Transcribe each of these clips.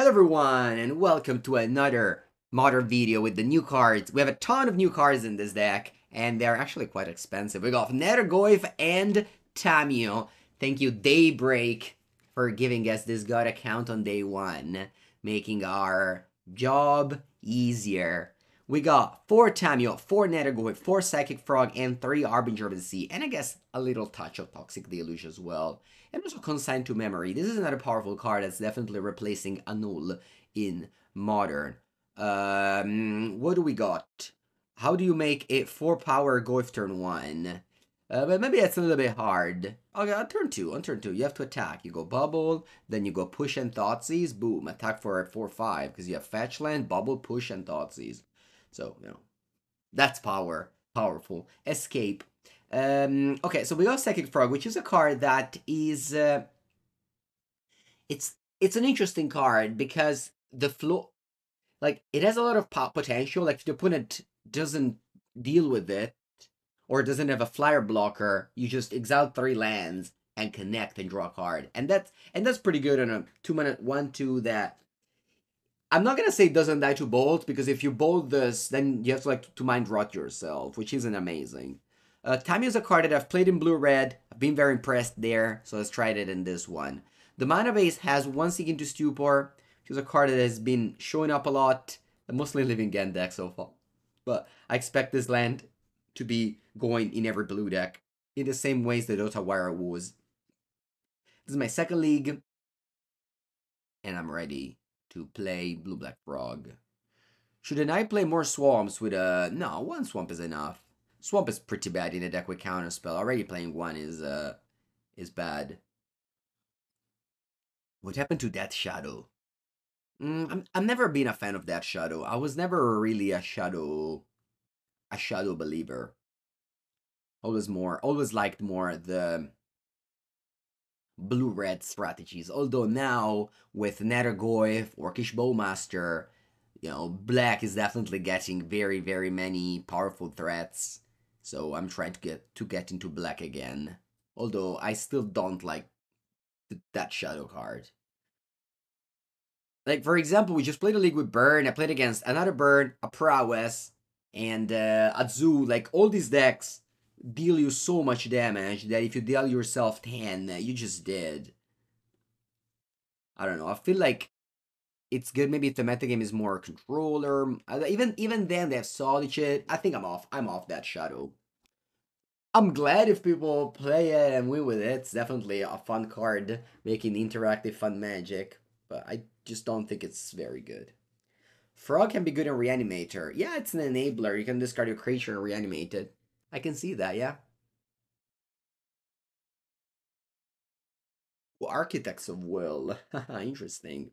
Hello everyone and welcome to another modern video with the new cards. We have a ton of new cards in this deck and they're actually quite expensive. We got Nethergoyf and Tamiyo. Thank you Daybreak for giving us this god account on day one, making our job easier. We got 4 Tamiyo, 4 Nethergoyf, 4 Psychic Frog and 3 Harbinger of the Sea, and I guess a little touch of Toxic Deluge as well. And also Consigned to Memory. This is another powerful card that's definitely replacing Annul in Modern. What do we got? How do you make a 4-power Goyf turn 1? But maybe that's a little bit hard. Okay, on turn 2, you have to attack. You go Bubble, then you go Push and Thoughtseize. Boom, attack for a 4-5, because you have Fetchland, Bubble, Push, and Thoughtseize. So, you know, that's power. Powerful. Escape. Okay, so we got Psychic Frog, which is a card that is, it's an interesting card because the floor, like, it has a lot of potential. Like, if the opponent doesn't deal with it, or doesn't have a flyer blocker, you just exile 3 lands and connect and draw a card. And that's pretty good on a 2-minute 1-2 that, I'm not gonna say it doesn't die to Bolt, because if you Bolt this, then you have to, like, to Mind Rot yourself, which isn't amazing. Tamiyo is a card that I've played in blue-red. I've been very impressed there, so let's try it in this one. The mana base has 1 Seek into Stupor, which is a card that has been showing up a lot, mostly living Gan deck so far. But I expect this land to be going in every blue deck, in the same ways that Otawara was. This is my second league, and I'm ready to play Blue-Black Frog. Shouldn't I play more Swamps with a... No, 1 Swamp is enough. Swamp is pretty bad in a deck with Counterspell. Already playing 1 is bad. What happened to Death Shadow? I've never been a fan of Death Shadow. I was never really a shadow believer. Always liked more the blue-red strategies. Although now, with Nethergoyf, Orcish Bowmaster, you know, black is definitely getting very, very many powerful threats. So I'm trying to get into black again. Although I still don't like that shadow card. Like, for example, we just played a league with Burn. I played against another Burn, a Prowess, and Azul. Like, all these decks deal you so much damage that if you deal yourself 10, you just did. I don't know. I feel like it's good maybe if the metagame is more controller. Even then, they have solid shit. I think I'm off that shadow. I'm glad if people play it and win with it. It's definitely a fun card, making interactive fun magic. But I just don't think it's very good. Frog can be good in Reanimator. Yeah, it's an enabler. You can discard your creature and reanimate it. I can see that, yeah. Well, Architects of Will. Interesting.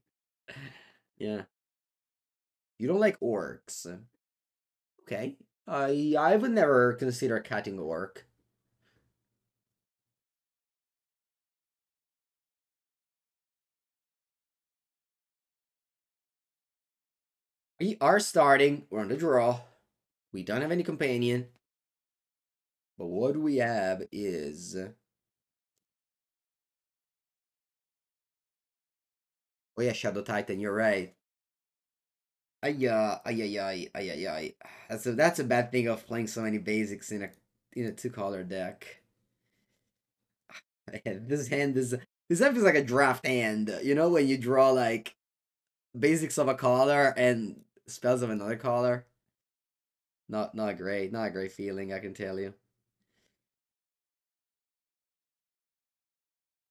Yeah. You don't like orcs. Okay. I would never consider cutting orc. We are starting. We're on the draw. We don't have any companion. But what we have is oh yeah, Shadow Titan, you're right. Ay. That's a bad thing of playing so many basics in a 2-color deck. This hand is feels like a draft hand, you know, when you draw like basics of a color and spells of another color. Not a great feeling, I can tell you.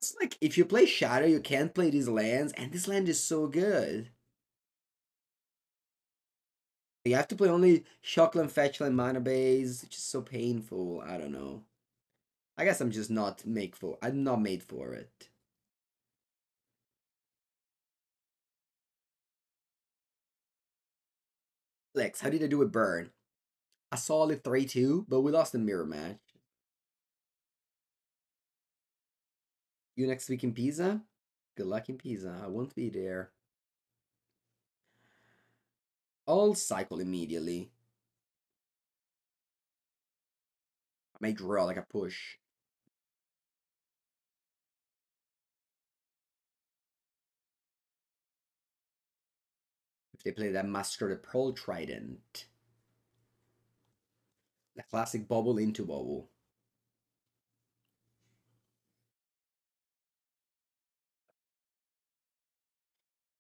It's like, if you play Shadow, you can't play these lands, and this land is so good. You have to play only Shockland, Fetchland, Mana Base, which is so painful, I don't know. I guess I'm just not made for it. Lex, how did I do with Burn? A solid 3-2, but we lost the mirror match. You next week in Pisa? Good luck in Pisa. I won't be there. I'll cycle immediately. I may draw like a push. if they play that Master the Pearl Trident. The classic bubble into bubble.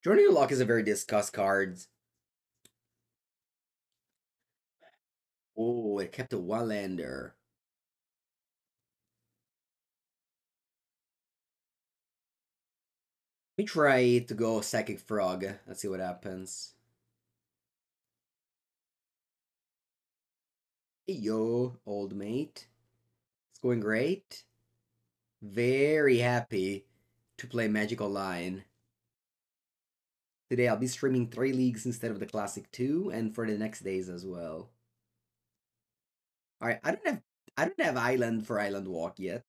Journey to Lock is a very discussed card. Oh, it kept a one-lander. Let me try to go Psychic Frog. Let's see what happens. Hey, yo, old mate. It's going great. Very happy to play Magic Online. Today I'll be streaming 3 leagues instead of the classic 2, and for the next days as well. Alright, I don't have Island for Island Walk yet.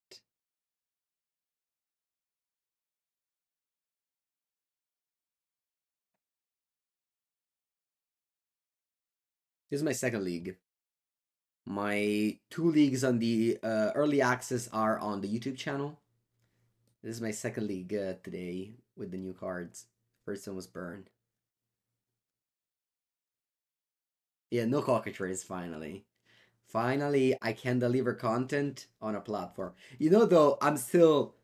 This is my second league. My 2 leagues on the early access are on the YouTube channel. This is my second league today with the new cards. First one was burned. Yeah, no cockatrice, finally. Finally, I can deliver content on a platform. You know, though, I'm still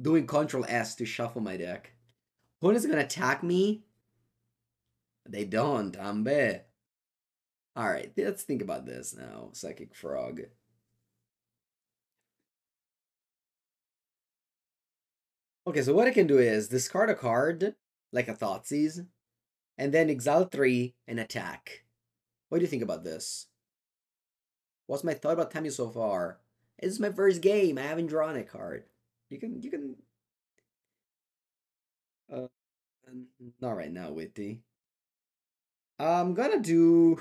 doing Ctrl S to shuffle my deck. Opponents is gonna attack me? They don't, ambe. Alright, let's think about this now. Psychic Frog. Okay, so what I can do is discard a card, like a Thoughtseize, and then exile 3 and attack. What do you think about this? What's my thought about Tamiya so far? This is my first game. I haven't drawn a card. You can. Not right now, Witty. I'm gonna do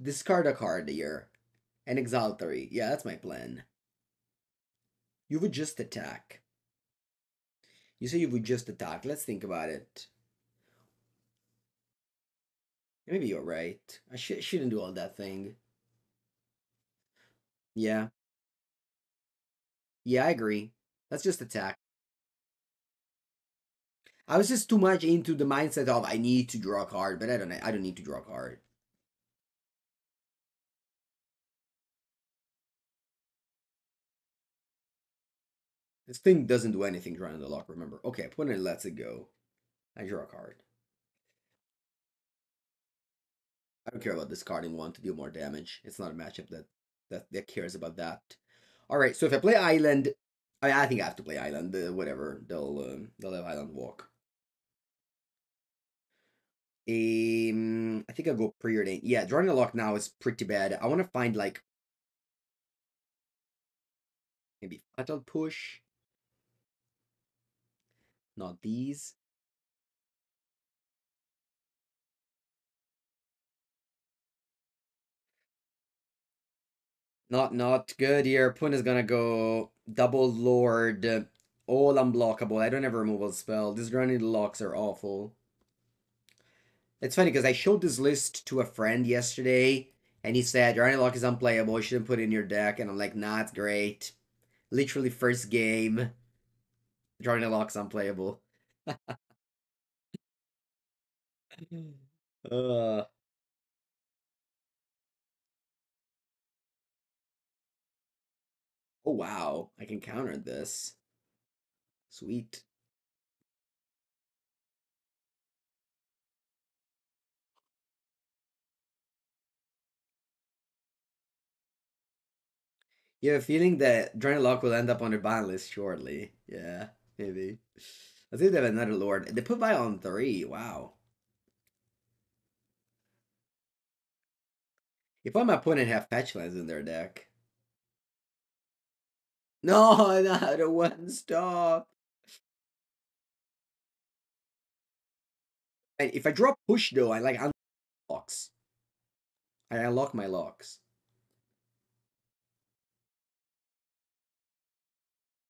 discard a card here, and exile 3. Yeah, that's my plan. You would just attack. You say you would just attack. Let's think about it. Maybe you're right. I shouldn't do all that thing. Yeah. Yeah, I agree. Let's just attack. I was just too much into the mindset of I need to draw a card, but I don't need to draw a card. This thing doesn't do anything drawing the lock, remember. Okay, opponent lets it go. I draw a card. I don't care about discarding one to deal more damage. It's not a matchup that cares about that. Alright, so if I play Island, I think I have to play Island, whatever. They'll have Island Walk. I think I'll go Preordain. Yeah, drawing a lock now is pretty bad. I want to find like maybe Fatal Push. Not these. Not good here. Opponent is gonna go double Lord, all unblockable. I don't have a removal spell. These running locks are awful. It's funny because I showed this list to a friend yesterday, and he said running lock is unplayable. You shouldn't put it in your deck. And I'm like, nah, it's great. Literally first game. Drawing the lock's unplayable. Oh wow, I can counter this. Sweet. You have a feeling that Drawing a Lock will end up on the ban list shortly. Yeah, maybe. I think they have another Lord. They put Vial on 3. Wow. If I'm my opponent have fetch lands in their deck. No, not a one stop. And if I drop push though, I like unlock locks. I unlock my locks.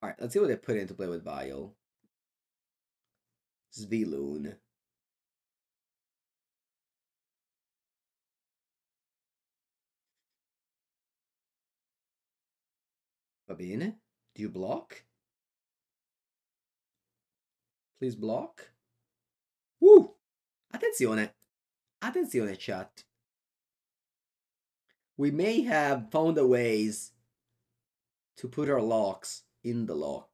Alright, let's see what they put into play with Vial. Zveloon. Babine, do you block? Please block. Woo! Attenzione. Attenzione chat. We may have found a ways to put our locks in the lock.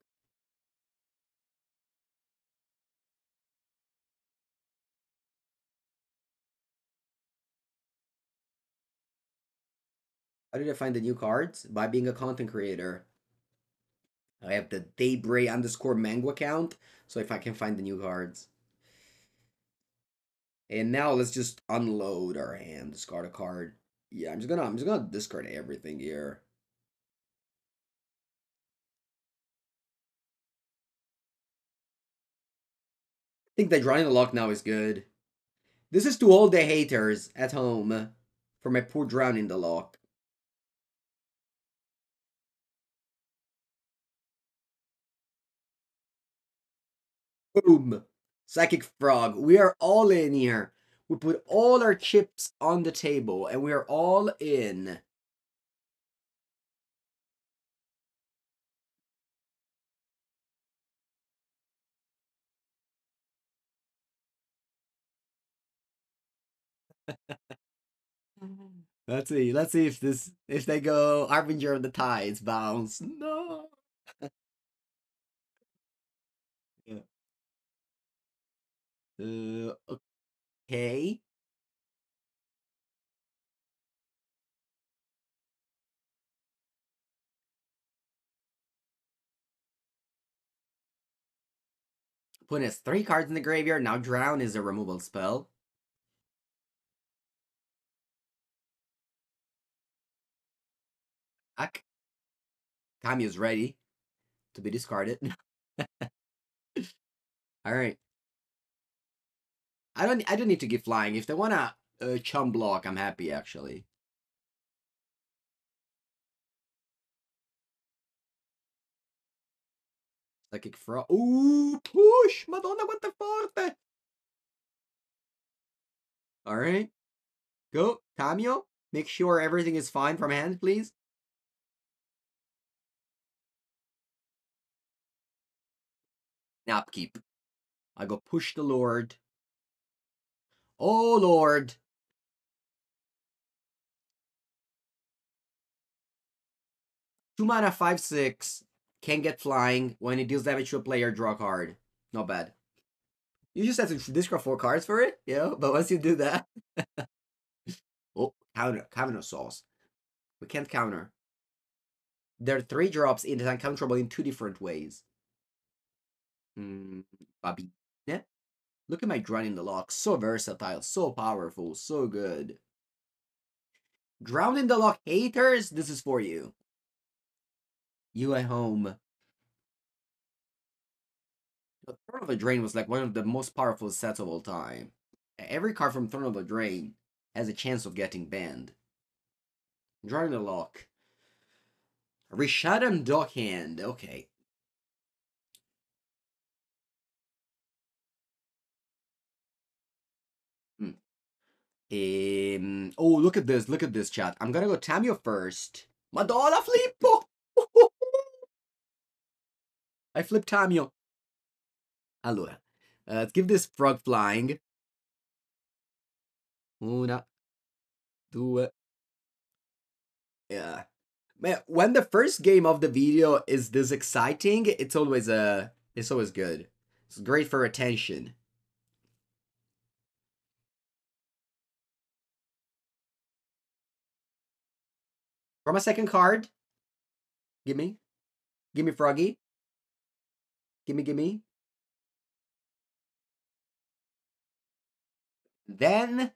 How did I find the new cards? By being a content creator. I have the Daybray_Mango account, so if I can find the new cards. And now let's just unload our hand, discard a card. Yeah, I'm just gonna discard everything here. I think that drawing the lock now is good. This is to all the haters at home for my poor drowning the lock. Boom. Psychic Frog. We are all in here. We put all our chips on the table and we are all in. Let's see if they go Harbinger of the Tides bounce. No. Okay. Put us 3 cards in the graveyard. Now drown is a removal spell. Kami is ready to be discarded. All right. I don't need to give flying. If they wanna chum block, I'm happy actually. Psychic Frog. Ooh, push! Madonna, what the forte! All right, go Tamio. Make sure everything is fine from hand, please. Now upkeep. I go push the Lord. Oh, Lord. Two mana, 5/6. Can't get flying. When it deals damage to a player, draw a card. Not bad. You just have to discard 4 cards for it, you know? But once you do that... Oh, counter sauce. We can't counter. There are 3 drops and it's uncounterable in 2 different ways. Bobby. Look at my Drown in the Lock, so versatile, so powerful, so good. Drown in the Lock haters, this is for you. You at home. The Throne of the Drain was like one of the most powerful sets of all time. Every card from Throne of the Drain has a chance of getting banned. Drown in the Lock. Rishadan Dockhand, okay. Oh, look at this chat. I'm gonna go Tamio first. Madonna flippo! I flip Tamio. Allora, let's give this frog flying. 1, 2. Yeah. Man, when the first game of the video is this exciting, it's always good. It's great for attention. For my second card, give me Froggy, give me. Then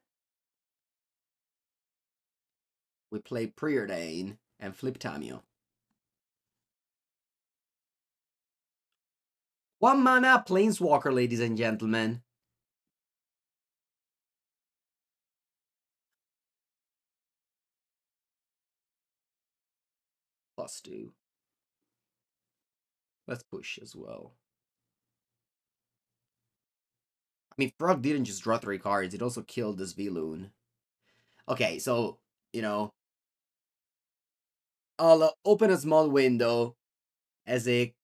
we play Preordain and flip Tamio. 1 mana, Planeswalker, ladies and gentlemen. +2. Let's push as well. I mean, Frog didn't just draw 3 cards, it also killed this Veloon. Okay, so, you know, I'll open a small window as a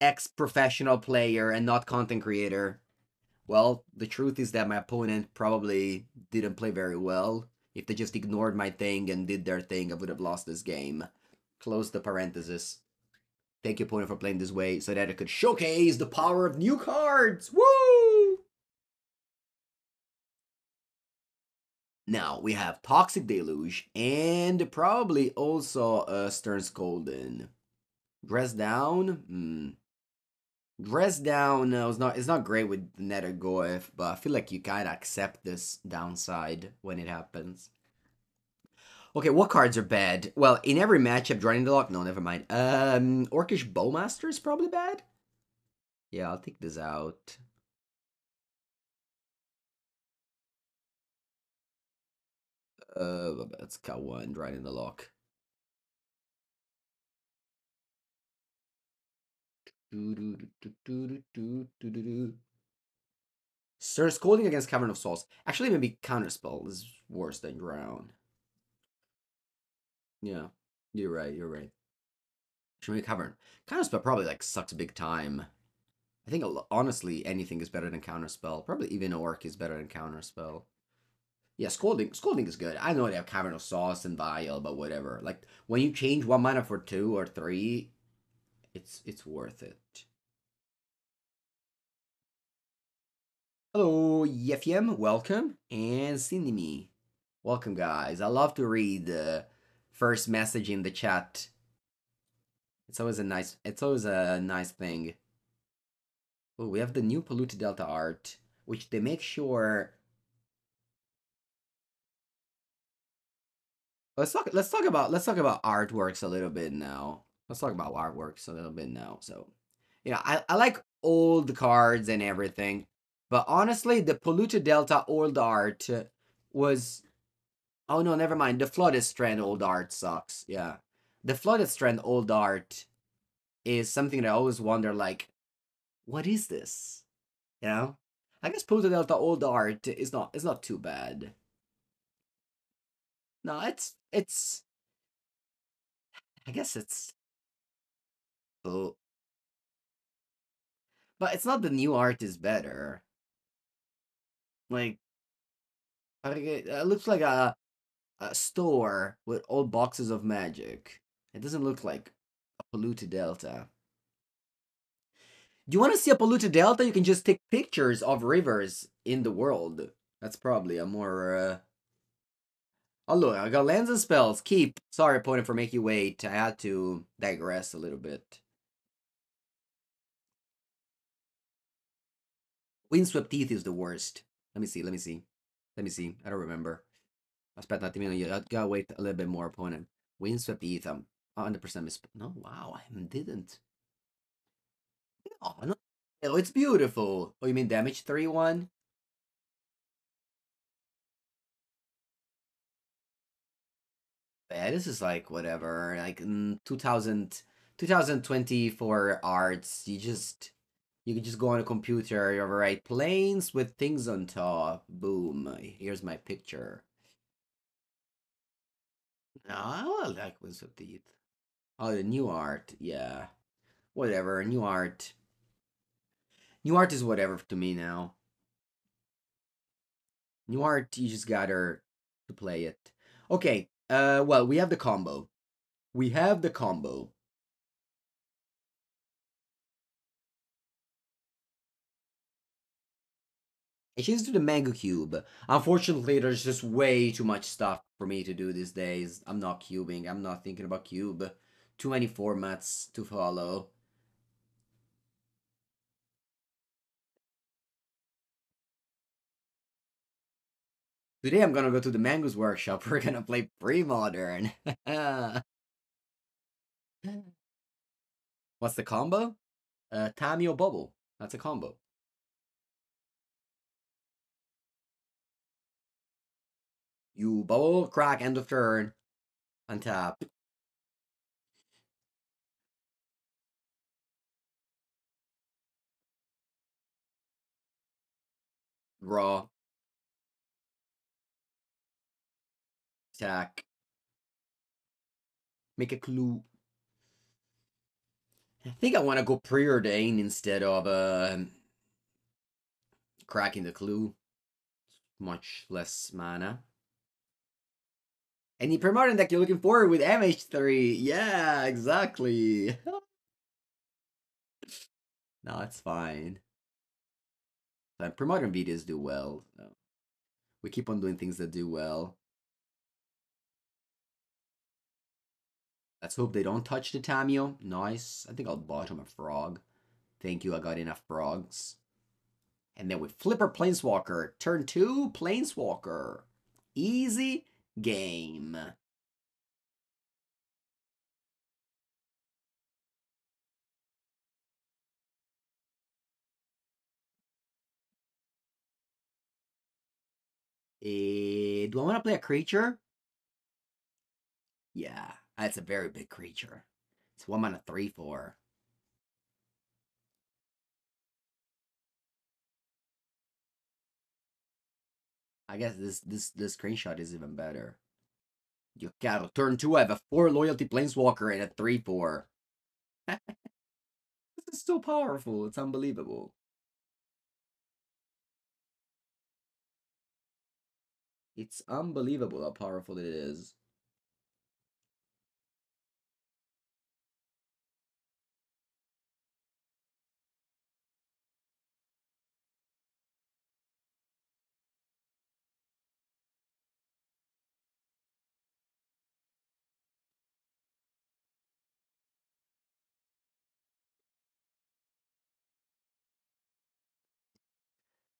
ex-professional player and not content creator. Well, the truth is that my opponent probably didn't play very well. If they just ignored my thing and did their thing, I would have lost this game. Close the parenthesis. Thank you, opponent, for playing this way so that I could showcase the power of new cards. Woo! Now, we have Toxic Deluge and probably also Stern Scolding. Dress Down? Dress Down, it's not great with Netagoeth, but I feel like you kind of accept this downside when it happens. Okay, what cards are bad? Well, in every matchup, Drowning the Lock. No, never mind. Orcish Bowmaster is probably bad. Yeah, I'll take this out. Let's cut one. Drowning the Lock. Stern Scolding against Cavern of Souls. Actually, maybe Counterspell is worse than Drown. Yeah, you're right, Should we Cavern? Counterspell probably like sucks big time. I think honestly anything is better than Counterspell. Probably even Orc is better than Counterspell. Yeah, Scolding is good. I know they have Cavern of Souls and Vial, but whatever. Like when you change one mana for 2 or 3, it's worth it. Hello, Yefiem, welcome, and Cinemi, welcome, guys. I love to read the first message in the chat. It's always a nice thing. Oh, we have the new Polluted Delta art, which they make sure. Let's talk about artworks a little bit now. So, you know, I like all the cards and everything, but honestly, the Polluted Delta old art was... Oh, no, never mind. The Flooded Strand old art sucks, yeah. The Flooded Strand old art is something that I always wonder, like, what is this? You know? I guess Polluted Delta old art is not too bad. No, it's... I guess it's... Oh. But it's not the new art is better. Like, it looks like a store with old boxes of Magic. It doesn't look like a Polluted Delta. Do you want to see a Polluted Delta? You can just take pictures of rivers in the world. That's probably a more... Oh, look, I got lands and spells. Keep. Sorry, opponent, for making you wait. I had to digress a little bit. Windswept Teeth is the worst. Let me see. I don't remember. I spent 90 million. I gotta wait a little bit more, opponent. Windswept Teeth. I'm 100% No, wow, I didn't. No, no. It's beautiful. Oh, you mean damage 3-1? Yeah, this is like whatever. Like 2024 arts. You can just go on a computer, you write planes with things on top. Boom. Here's my picture. Oh, I like Windswept Teeth. Oh, the new art. Yeah. Whatever. New art. New art is whatever to me now. New art, you just gotta to play it. Okay. Well, we have the combo. It changes to the Mango Cube. Unfortunately, there's just way too much stuff for me to do these days. I'm not cubing. I'm not thinking about cube. Too many formats to follow. Today I'm gonna go to the Mango's workshop. We're gonna play pre-modern. What's the combo? Tameo Bubble. That's a combo. You bubble, crack, end of turn, untap. Draw. Attack. Make a clue. I think I want to go Preordain instead of cracking the clue. Much less mana. Any permanent deck you're looking for with MH3. Yeah, exactly. No, it's fine. Pre-modern videos do well. So we keep on doing things that do well. Let's hope they don't touch the Tamiyo. Nice. I think I'll bottom a frog. Thank you, I got enough frogs. And then we flipper Planeswalker. Turn 2, Planeswalker. Easy game. Do I want to play a creature? Yeah, that's a very big creature. It's 1 mana 3/4. I guess this screenshot is even better. Yukado, turn 2, I have a 4 loyalty planeswalker and a 3/4. This is so powerful, it's unbelievable. It's unbelievable how powerful it is.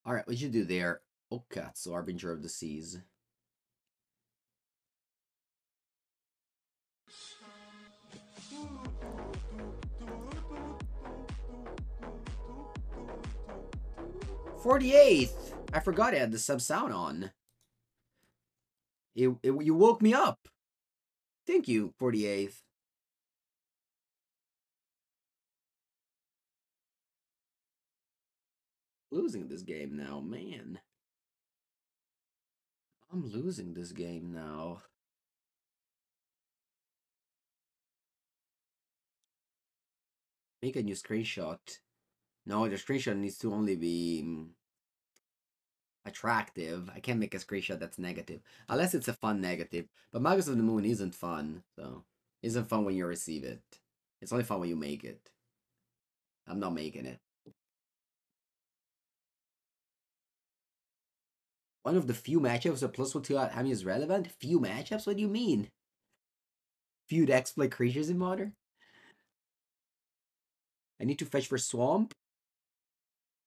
All right, what'd you do there? Okay, so Harbinger of the Seas. $48! I forgot I had the sub sound on. You woke me up. Thank you, 48th. Losing this game now, man. I'm losing this game now. Make a new screenshot. No, the screenshot needs to only be attractive. I can't make a screenshot that's negative. Unless it's a fun negative. But Magus of the Moon isn't fun. So, isn't fun when you receive it. It's only fun when you make it. I'm not making it. One of the few matchups that +1/2 Tamiyo is relevant? Few matchups? What do you mean? Few decks play creatures in Modern? I need to fetch for Swamp?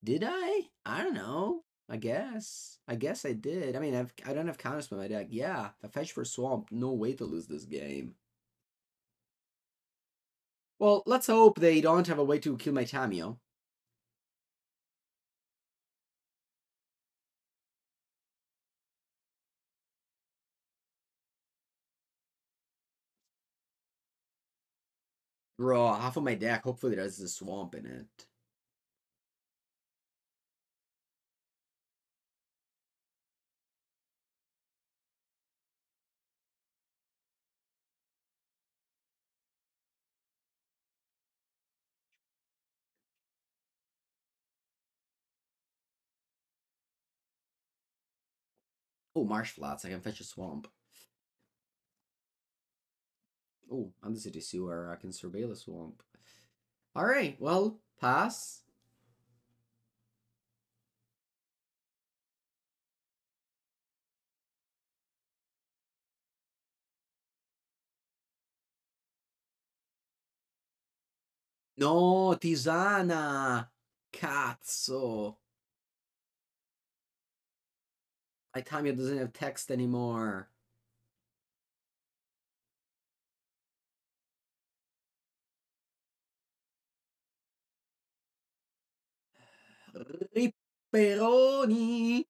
Did I? I don't know. I guess. I guess I did. I mean, I don't have counters for my deck. Yeah, if I fetch for Swamp, no way to lose this game. Well, let's hope they don't have a way to kill my Tamiyo. Bro, half of my deck, hopefully there's a swamp in it. Oh, Marsh Flats, I can fetch a swamp. Oh, Undercity Sewer, I can surveil a swamp. Alright, well, pass. No, Tisana! Cazzo! My Tamiyo doesn't have text anymore. Ripperoni.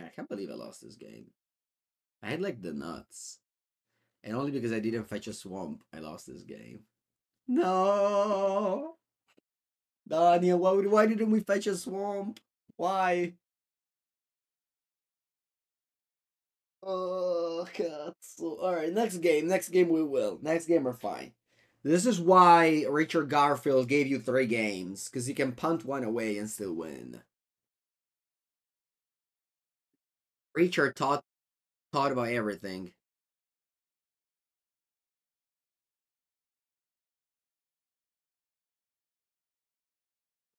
I can't believe I lost this game. I had like the nuts. And only because I didn't fetch a swamp, I lost this game. No! Daniel, why didn't we fetch a swamp? Why? Oh, God. So, all right, next game. Next game we will. Next game we're fine. This is why Richard Garfield gave you 3 games. Because you can punt one away and still win. Richard thought about everything.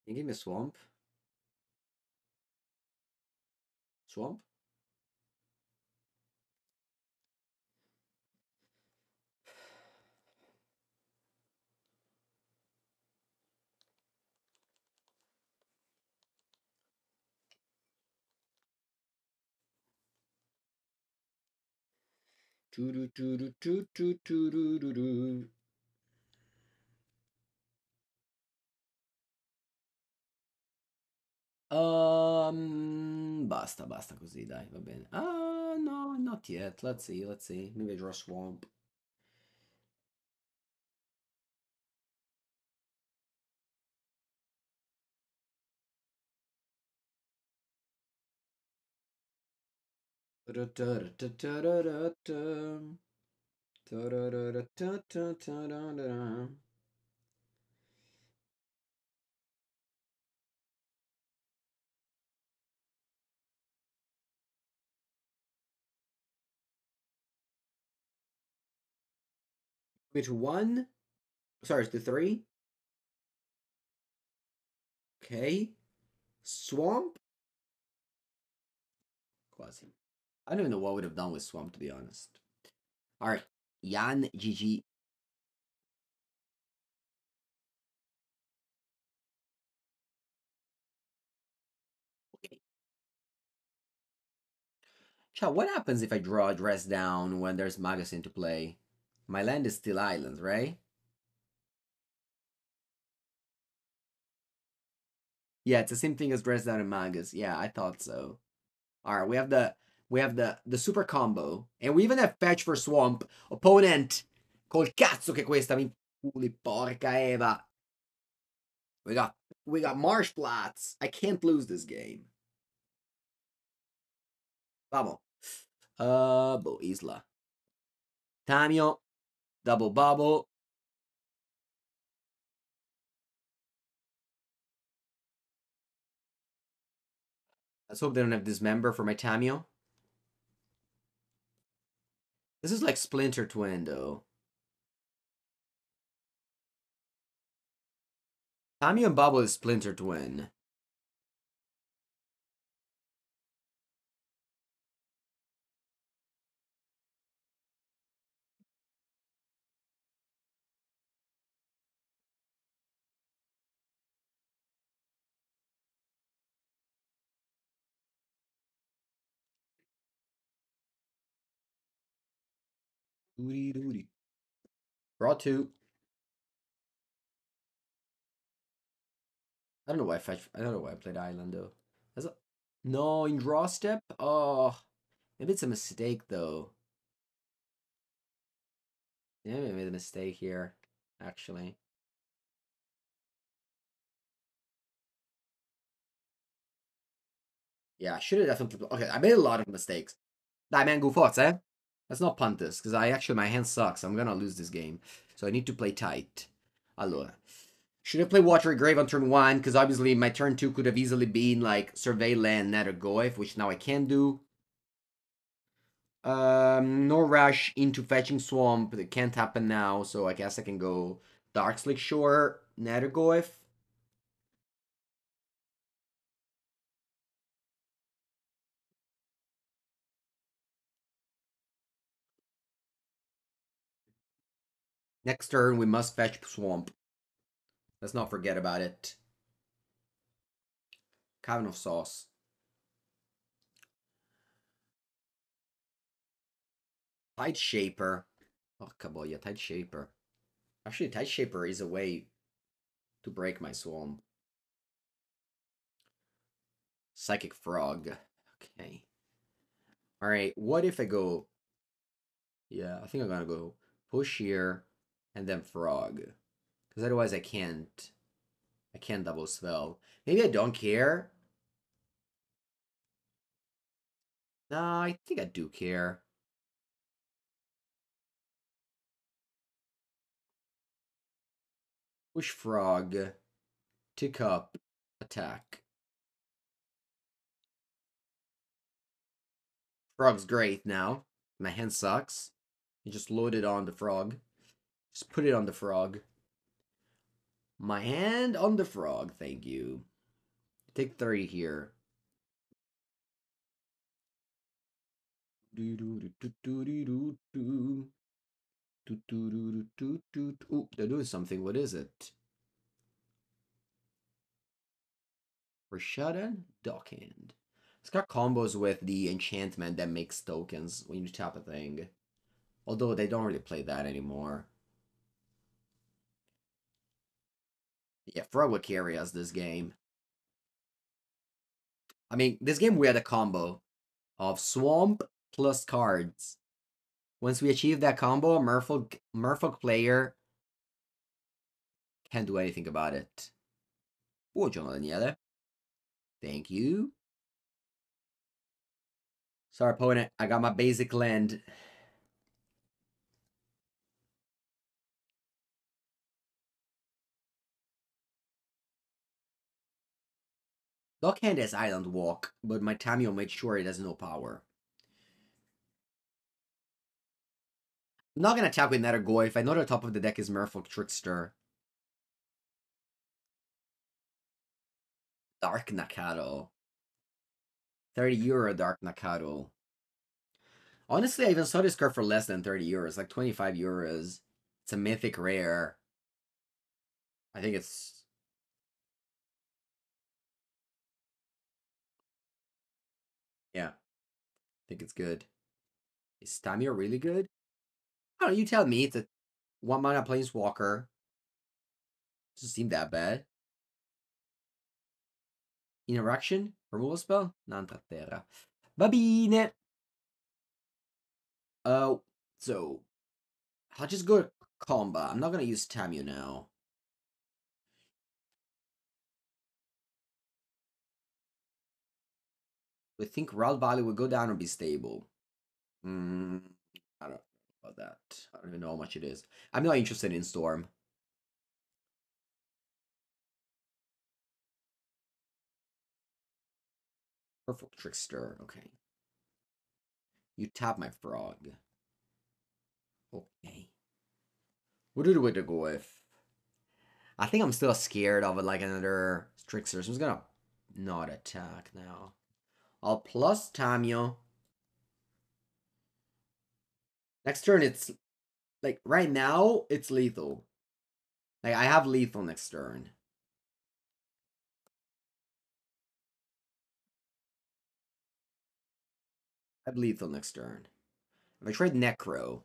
Can you give me a swamp? Swamp? Basta, basta così, dai, va bene. Ah, no, not yet. Let's see. Maybe draw swamp. Which one? Sorry, it's the 3. Okay. Swamp? Quasi. I don't even know what I would have done with swamp, to be honest. Alright. Jan GG. Okay. Chat, what happens if I draw a dress down when there's magazine to play? My land is still islands, right? Yeah, it's the same thing as dress down and magus. Yeah, I thought so. Alright, we have the super combo. And we even have fetch for swamp. Opponent. Col cazzo che questa mi puli, porca Eva. We got marsh plots. I can't lose this game. Vamos. Bo Isla. Tamio. Double bubble. Let's hope they don't have dismember for my Tamio. This is like Splinter Twin, though. Tamio and Bubble is Splinter Twin. Doody. Draw 2. I don't know why I played island though. No, in draw step? Oh, maybe it's a mistake though. Yeah, maybe I made a mistake here, actually. Yeah, I should have definitely. Okay, I made a lot of mistakes. Dai man, goofos, eh? Let's not punt this, because my hand sucks. I'm gonna lose this game. So I need to play tight. Allora. Should I play Watery Grave on turn 1? Because obviously my turn 2 could have easily been like Survey Land, Nether Goyf, which now I can do. No rush into fetching Swamp. It can't happen now, so I guess I can go Darkslick Shore, Nether Goyf. Next turn, we must fetch Swamp. Let's not forget about it. Cavern of Sauce. Tide Shaper. Oh, Caboya, Tide Shaper. Actually, Tide Shaper is a way to break my Swamp. Psychic Frog. Okay. Alright, what if I go... Yeah, I think I'm gonna go push here. And then frog, because otherwise I can't double spell. Maybe I don't care. I think I do care. Wish frog. Tick up. Attack. Frog's great now. My hand sucks. You just load it on the frog. Just put it on the frog. My hand on the frog, thank you. Take 3 here. Oh, they're doing something. What is it? Rashadan Dockhand. It's got combos with the enchantment that makes tokens when you tap a thing. Although they don't really play that anymore. Yeah, Frog would carry us this game. I mean, this game we had a combo of Swamp plus cards. Once we achieve that combo, Merfolk player can't do anything about it. Oh, John Daniele. Thank you. Sorry, opponent. I got my basic land. Dockhand has Island Walk, but my Tamiyo made sure it has no power. I'm not going to attack with Netagoy if I know the top of the deck is Merfolk Trickster. Dark Nakado. 30 euro Dark Nakado. Honestly, I even saw this card for less than 30 euros, like 25 euros. It's a mythic rare. I think it's... yeah, I think it's good. Is Tamiyo really good? I don't know, you tell me. It's a 1-mana Planeswalker. Doesn't seem that bad. Interaction? Removal spell? Non-Trattera. Va bene! So... I'll just go to combat. I'm not gonna use Tamiyo now. I think Raul Bali will go down or be stable. I don't know about that. I don't even know how much it is. I'm not interested in Storm. Perfect Trickster. Okay. You tap my frog. Okay. What do we go with? I think I'm still scared of like another Trickster. So I'm just gonna not attack now. I'll plus Tamiyo. Next turn, it's... like, right now, it's lethal. Like, I have lethal next turn. I have lethal next turn. If I trade Necro...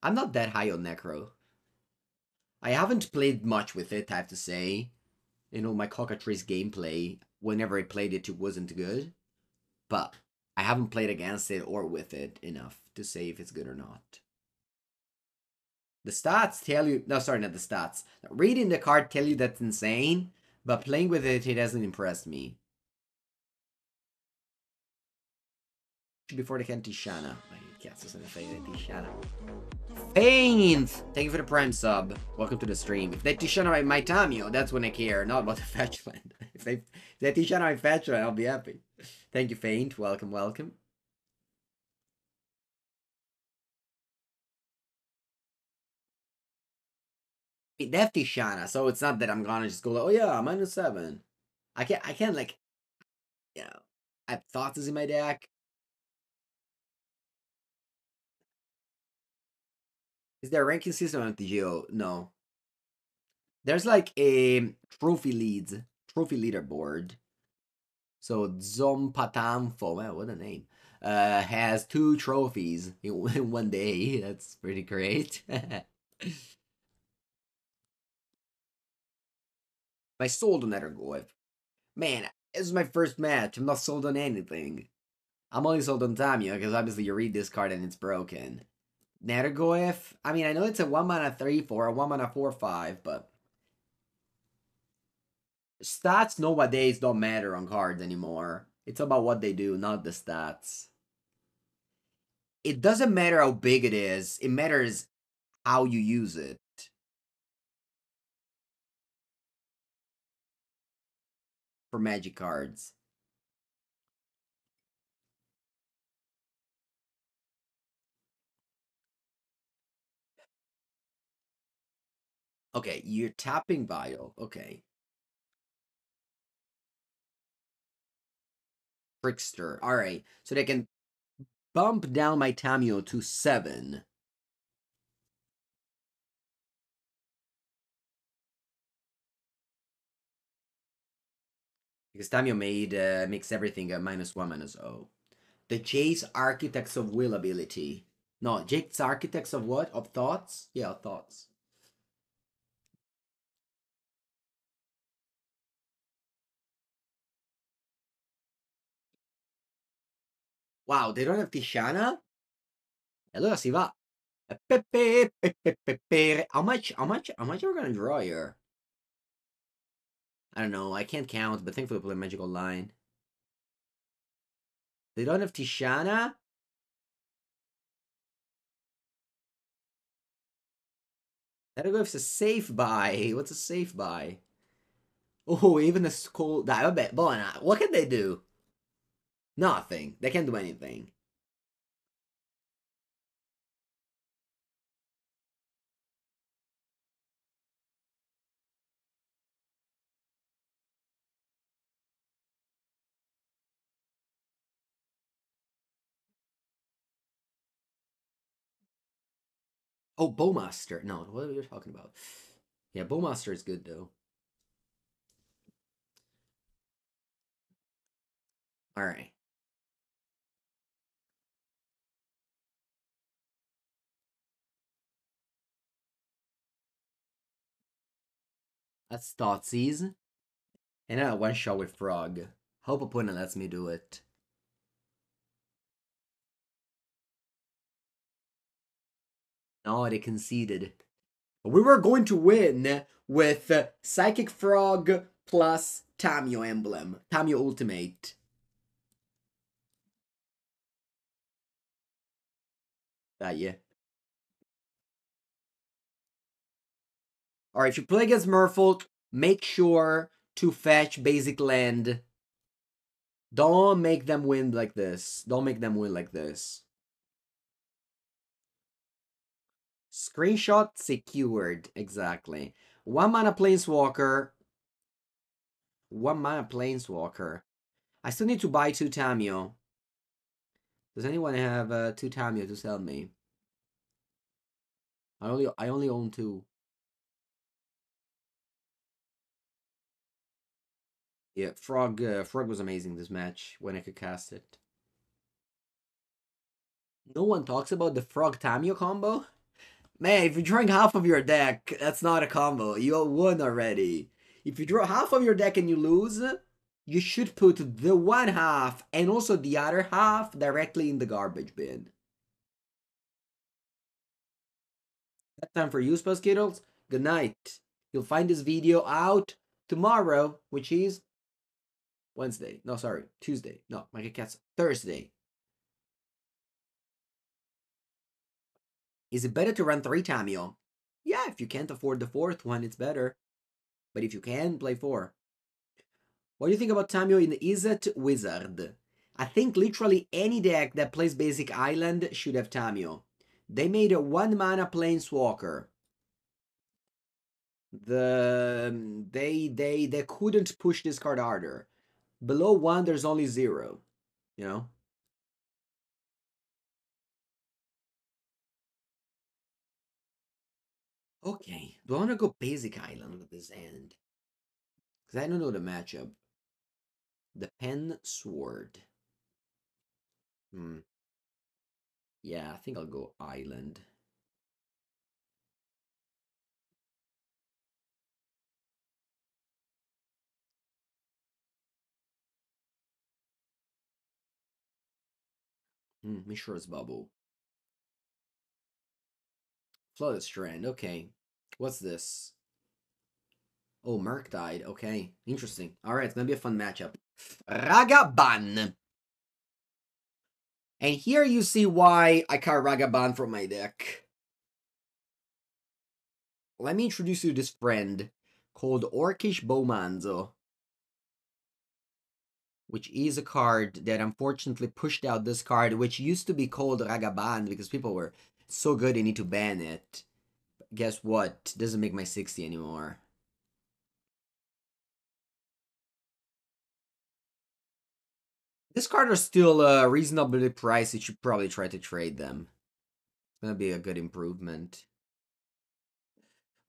I'm not that high on Necro. I haven't played much with it, I have to say. You know, my Cockatrice gameplay... whenever I played it, it wasn't good. But I haven't played against it or with it enough to say if it's good or not. The stats tell you... no, sorry, not the stats. Reading the card tell you that's insane. But playing with it, it hasn't impressed me. Before they can Tishana. Faint! Thank you for the Prime sub. Welcome to the stream. If they Tishana my Tamiyo, that's when I care. Not about the fetch land. If they Tishana my fetch land, I'll be happy. Thank you, Faint. Welcome, welcome. They have Tishana, so it's not that I'm gonna just go like, oh yeah, -7. I can't like, you know, I have Thoughts in my deck. Is there a ranking system on TGO? No. There's like a trophy leaderboard. So Zompatamfo, wow, what a name, has 2 trophies in one day. That's pretty great. I sold on Netagoy. Man, this is my first match. I'm not sold on anything. I'm only sold on Tamiyo because obviously you read this card and it's broken. Netagoyf, I mean, I know it's a 1-mana 3/4, a 1-mana 4/5, but stats nowadays don't matter on cards anymore. It's about what they do, not the stats. It doesn't matter how big it is. It matters how you use it. For magic cards. Okay, you're tapping Vial. Okay. Trickster. Alright, so they can bump down my Tamiyo to 7. Because Tamiyo made makes everything a -1/-0. The Jade's Architects of Will ability. No, Jade's Architects of what? Of Thoughts? Yeah, of Thoughts. Wow, they don't have Tishana? Allora si va. How much are we gonna draw here? I don't know, I can't count, but thankfully we play Magical Line. They don't have Tishana? I don't know if it's a safe buy. What's a safe buy? Oh, even a Skull. What can they do? Nothing. They can't do anything. Oh, Bowmaster. No, what are we talking about? Yeah, Bowmaster is good, though. All right. That's Thoughtseize. And I one shot with Frog. Hope opponent lets me do it. No, they conceded. We were going to win with Psychic Frog plus Tamiyo Emblem. Tamiyo Ultimate. Yeah. Alright, if you play against Merfolk, make sure to fetch basic land. Don't make them win like this. Don't make them win like this. Screenshot secured, exactly. 1 mana Planeswalker. 1 mana Planeswalker. I still need to buy 2 Tamiyo. Does anyone have 2 Tamiyo to sell me? I only own 2. Yeah, Frog was amazing this match when I could cast it. No one talks about the Frog Tamiyo combo. Man, if you drawing half of your deck, that's not a combo. You won already. If you draw half of your deck and you lose, you should put the one half and also the other half directly in the garbage bin. That's time for you, Spaz Kittles. Good night. You'll find this video out tomorrow, which is Wednesday. No, sorry, Tuesday. No, Magic Cats, Thursday. Is it better to run 3 Tamiyo? Yeah, if you can't afford the 4th one, it's better. But if you can, play 4. What do you think about Tamiyo in Izzet Wizard? I think literally any deck that plays basic Island should have Tamiyo. They made a 1 mana Planeswalker. They couldn't push this card harder. Below 1, there's only 0, you know? Okay, do I want to go basic Island at this end? Because I don't know the matchup. The Pen Sword. Yeah, I think I'll go Island. Mishra's Bubble. Flooded Strand, okay. What's this? Oh, Murktide, okay. Interesting. Alright, it's gonna be a fun matchup. Ragaban. And here you see why I cut Ragaban from my deck. Let me introduce you to this friend called Orcish Bomanzo, which is a card that unfortunately pushed out this card, which used to be called Ragaban because people were so good they need to ban it. But guess what? It doesn't make my 60 anymore. This card is still reasonably priced. You should probably try to trade them. It's gonna be a good improvement.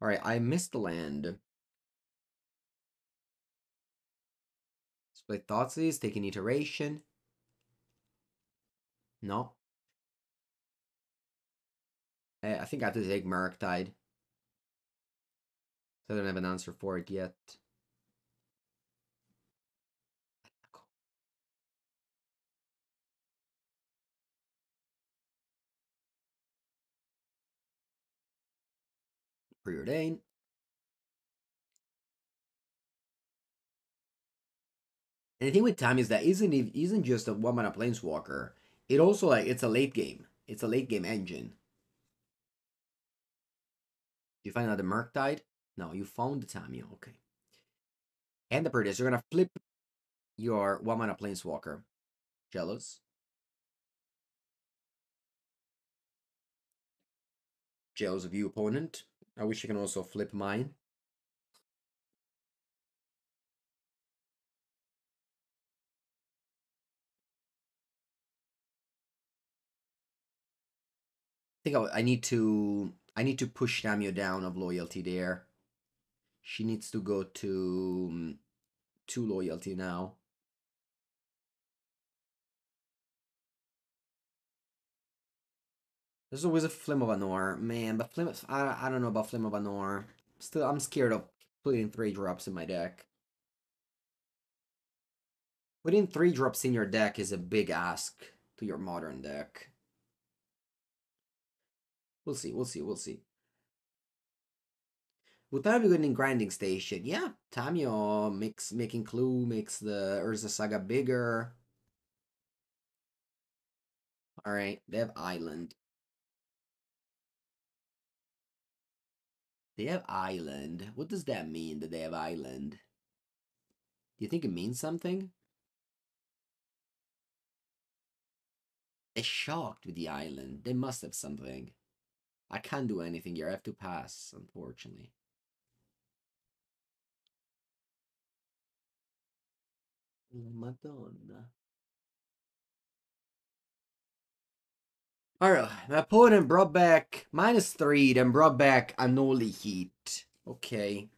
Alright, I missed the land. Let's play Thoughtseize, taking iteration. No. I think I have to take Murktide. I don't have an answer for it yet. Preordain. And the thing with time is that isn't just a one mana planeswalker. It also it's a late game. It's a late game engine. You find out the Murktide? No, you found the Tamiya, okay. And the Preordain. So you're gonna flip your one mana planeswalker. Jealous. Jealous of you, opponent. I wish you can also flip mine. I think I need to push Tamiya down of loyalty there. She needs to go to 2 loyalty now. There's always a Flim of Anor, man, but I don't know about Flim of Anor. Still, I'm scared of putting 3 drops in my deck. Putting 3 drops in your deck is a big ask to your modern deck. We'll see, we'll see, we'll see. Would that be good in Grinding Station? Yeah, Tamiya making Clue, makes the Urza Saga bigger. Alright, they have Island. They have Island. What does that mean that they have Island? Do you think it means something? They're shocked with the Island. They must have something. I can't do anything here. I have to pass, unfortunately. Madonna. Alright, my opponent brought back -3, then brought back Unholy Heat. Okay.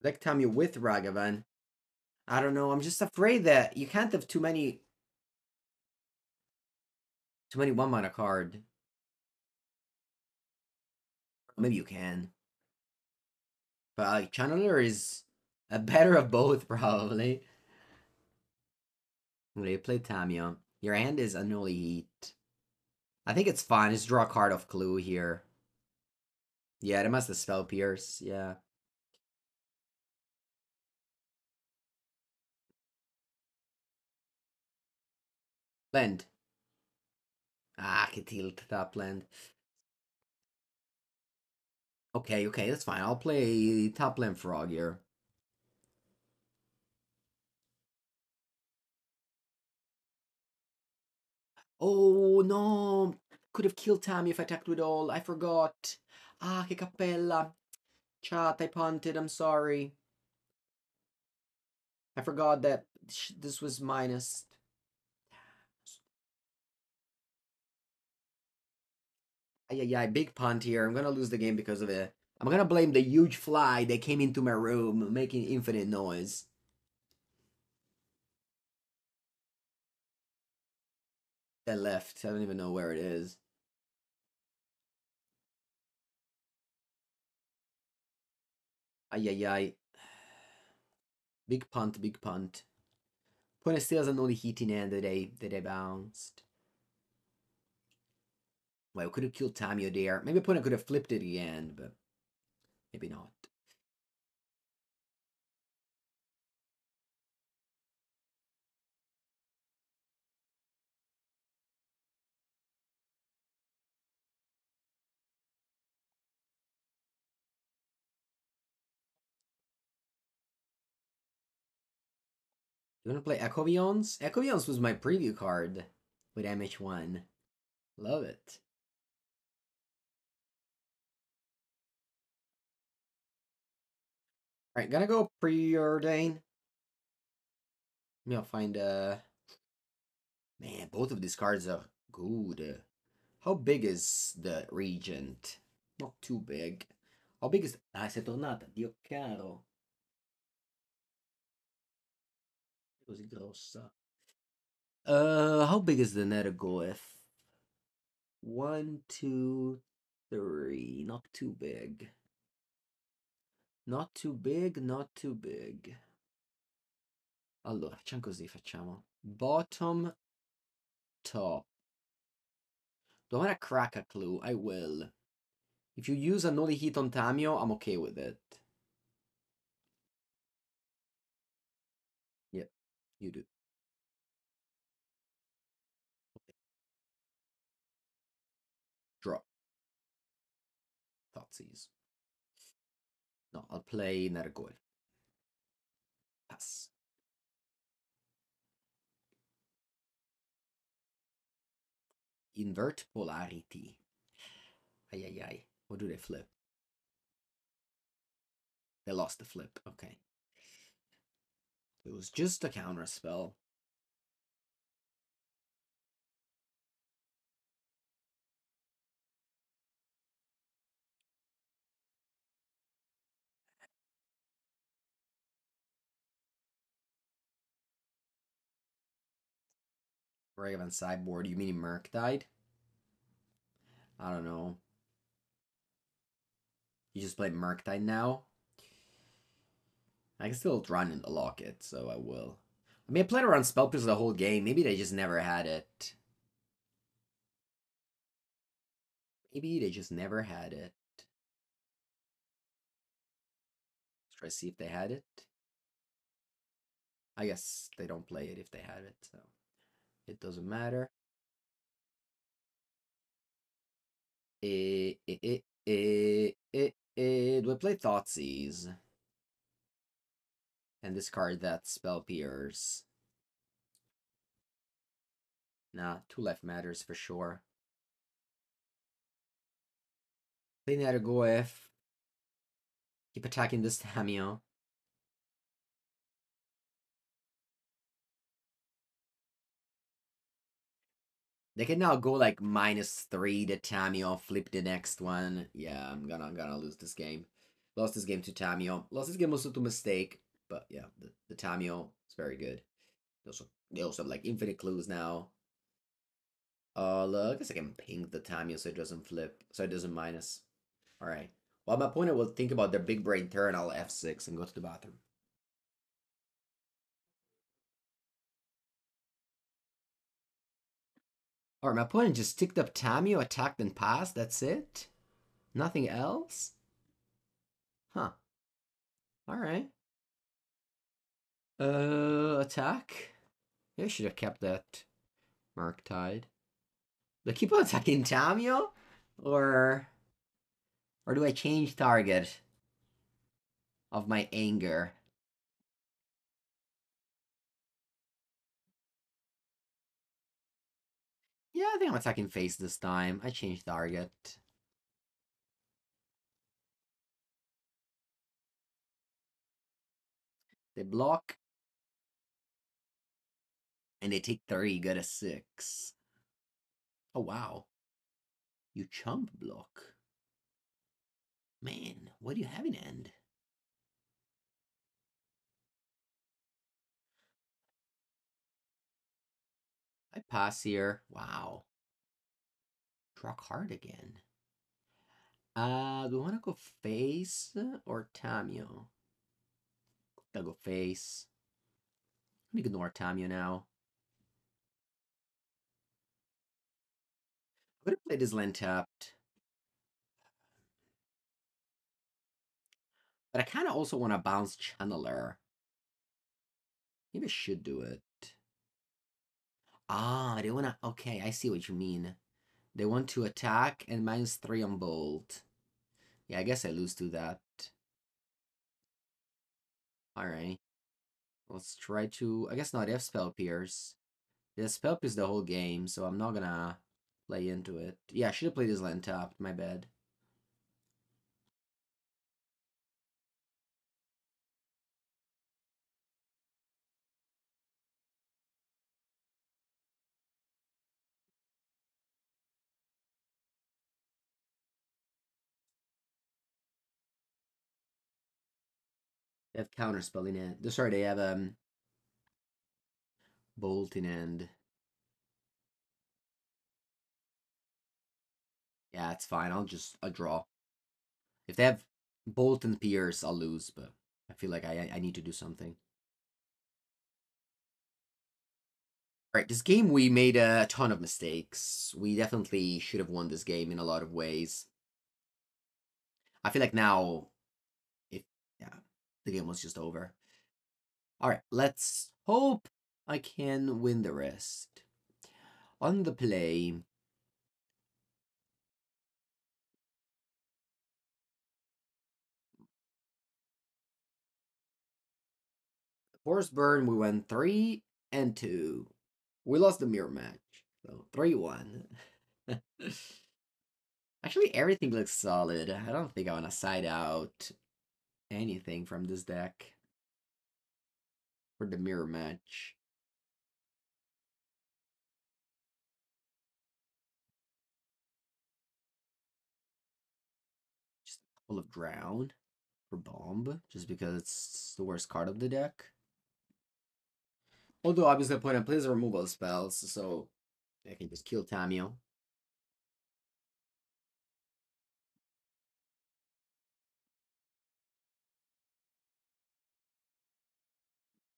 Like Tamiya with Ragavan. I don't know, I'm just afraid that you can't have too many one mana card. Maybe you can. But Channeler is a better of both, probably. They play Tamiya. Your hand is Unholy Heat. I think it's fine. Just draw a card of Clue here. Yeah, they must have Spell Pierce. Yeah. Land. Ah, I can tilt that land. Okay, okay, that's fine. I'll play top land Frog here. Oh no! Could have killed Tamiya if I attacked with all. I forgot. Ah, che cappella. Chat, I punted. I'm sorry. I forgot that this was minus. Yeah, big punt here. I'm gonna lose the game because of it. I'm gonna blame the huge fly that came into my room making infinite noise. That left. I don't even know where it is. Ay. Big punt, big punt. Point of sales and only heating end that they bounced. Well, could have killed Tamiya there. Maybe opponent could have flipped it again, but maybe not. You want to play Ecovions? Ecovions was my preview card with MH1. Love it. Alright, gonna go Preordain. Maybe I'll find a... Man, both of these cards are good. How big is the Regent? Not too big. How big is... Ah, è tornata, Dio caro. Così grossa. How big is the Nethergoeth? 1, 2, 3. Not too big. Not too big, not too big. Allora, facciamo così, facciamo. Bottom, top. Do I want to crack a clue? I will. If you use a Noli Heat on Tamiyo, I'm okay with it. Yep, you do. Okay. Draw. Thoughtseize. No, I'll play Nergol. Pass. Invert polarity. Ay, ay, ay. Or do they flip? They lost the flip. Okay. It was just a counter spell. Ragavan sideboard, you mean Merc died? I don't know. You just play Murktide now? I can still run in the Locket, so I will. I mean, I played around Spell Pierce the whole game. Maybe they just never had it. Maybe they just never had it. Let's try to see if they had it. I guess they don't play it if they had it, so it doesn't matter. Do I play Thoughtseize? And this card that Spell Pierce. Nah, two left matters for sure. Play Nethergoeth. Keep attacking this Tamiyo. They can now go like -3 to Tamiyo, flip the next one. Yeah, I'm gonna lose this game. Lost this game to Tamiyo. Lost this game also to Mistake. But yeah, the Tamiyo is very good. They also have like infinite clues now. Look, I guess I can ping the Tamiyo so it doesn't flip. So it doesn't minus. Alright. Well, my opponent will think about their big brain turn. I'll F6 and go to the bathroom. Alright, my opponent just ticked up Tamiyo, attacked and passed, that's it? Nothing else? Huh. Alright. Attack? Yeah, I should have kept that Murktide. Do I keep on attacking Tamiyo? Or do I change target of my anger? Yeah, I think I'm attacking face this time. I changed target. They block. And they take 3, got a 6. Oh, wow. You chump block. Man, what do you have in hand? I pass here. Wow. Draw card again. Do I want to go face or Tamiyo? I'll go face. Let me ignore Tamiyo now. I'm going to play this land tapped. But I kind of also want to bounce Channeler. Maybe I should do it. Ah, they wanna... Okay, I see what you mean. They want to attack and -3 on bolt. Yeah, I guess I lose to that. Alright. Let's try to... I guess not if Spell Pierce. Yeah, Spell Pierce the whole game, so I'm not gonna play into it. Yeah, I should have played his land tapped, my bad. They have Counterspell in hand. Sorry, they have Bolt in hand. Yeah, it's fine. I'll draw. If they have Bolt and Pierce, I'll lose, but I feel like I need to do something. Alright, this game we made a ton of mistakes. We definitely should have won this game in a lot of ways. I feel like now the game was just over. Alright, let's hope I can win the rest. On the play. Forest Burn, we went 3-2. We lost the mirror match. So 3-1. Actually, everything looks solid. I don't think I want to side out anything from this deck for the mirror match. Just a couple of Drown for Bomb, just because it's the worst card of the deck. Although obviously opponent plays removal spells, so I can just kill Tamiyo.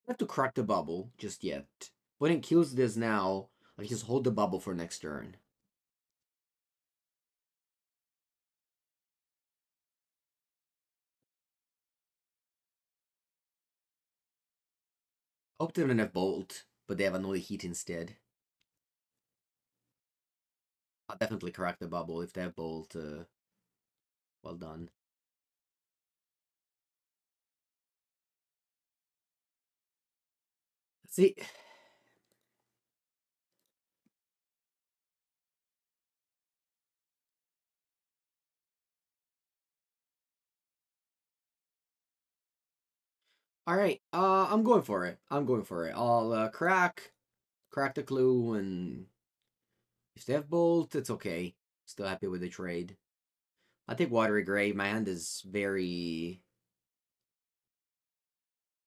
Not to crack the bubble just yet. When it kills this now, I can just hold the bubble for next turn. Hope they don't have Bolt, but they have another Heat instead. I'll definitely crack the bubble if they have Bolt. Well done. See, all right, I'm going for it. I'll crack the clue, and if they have Bolt, it's okay. Still happy with the trade. I take Watery Grave. My hand is very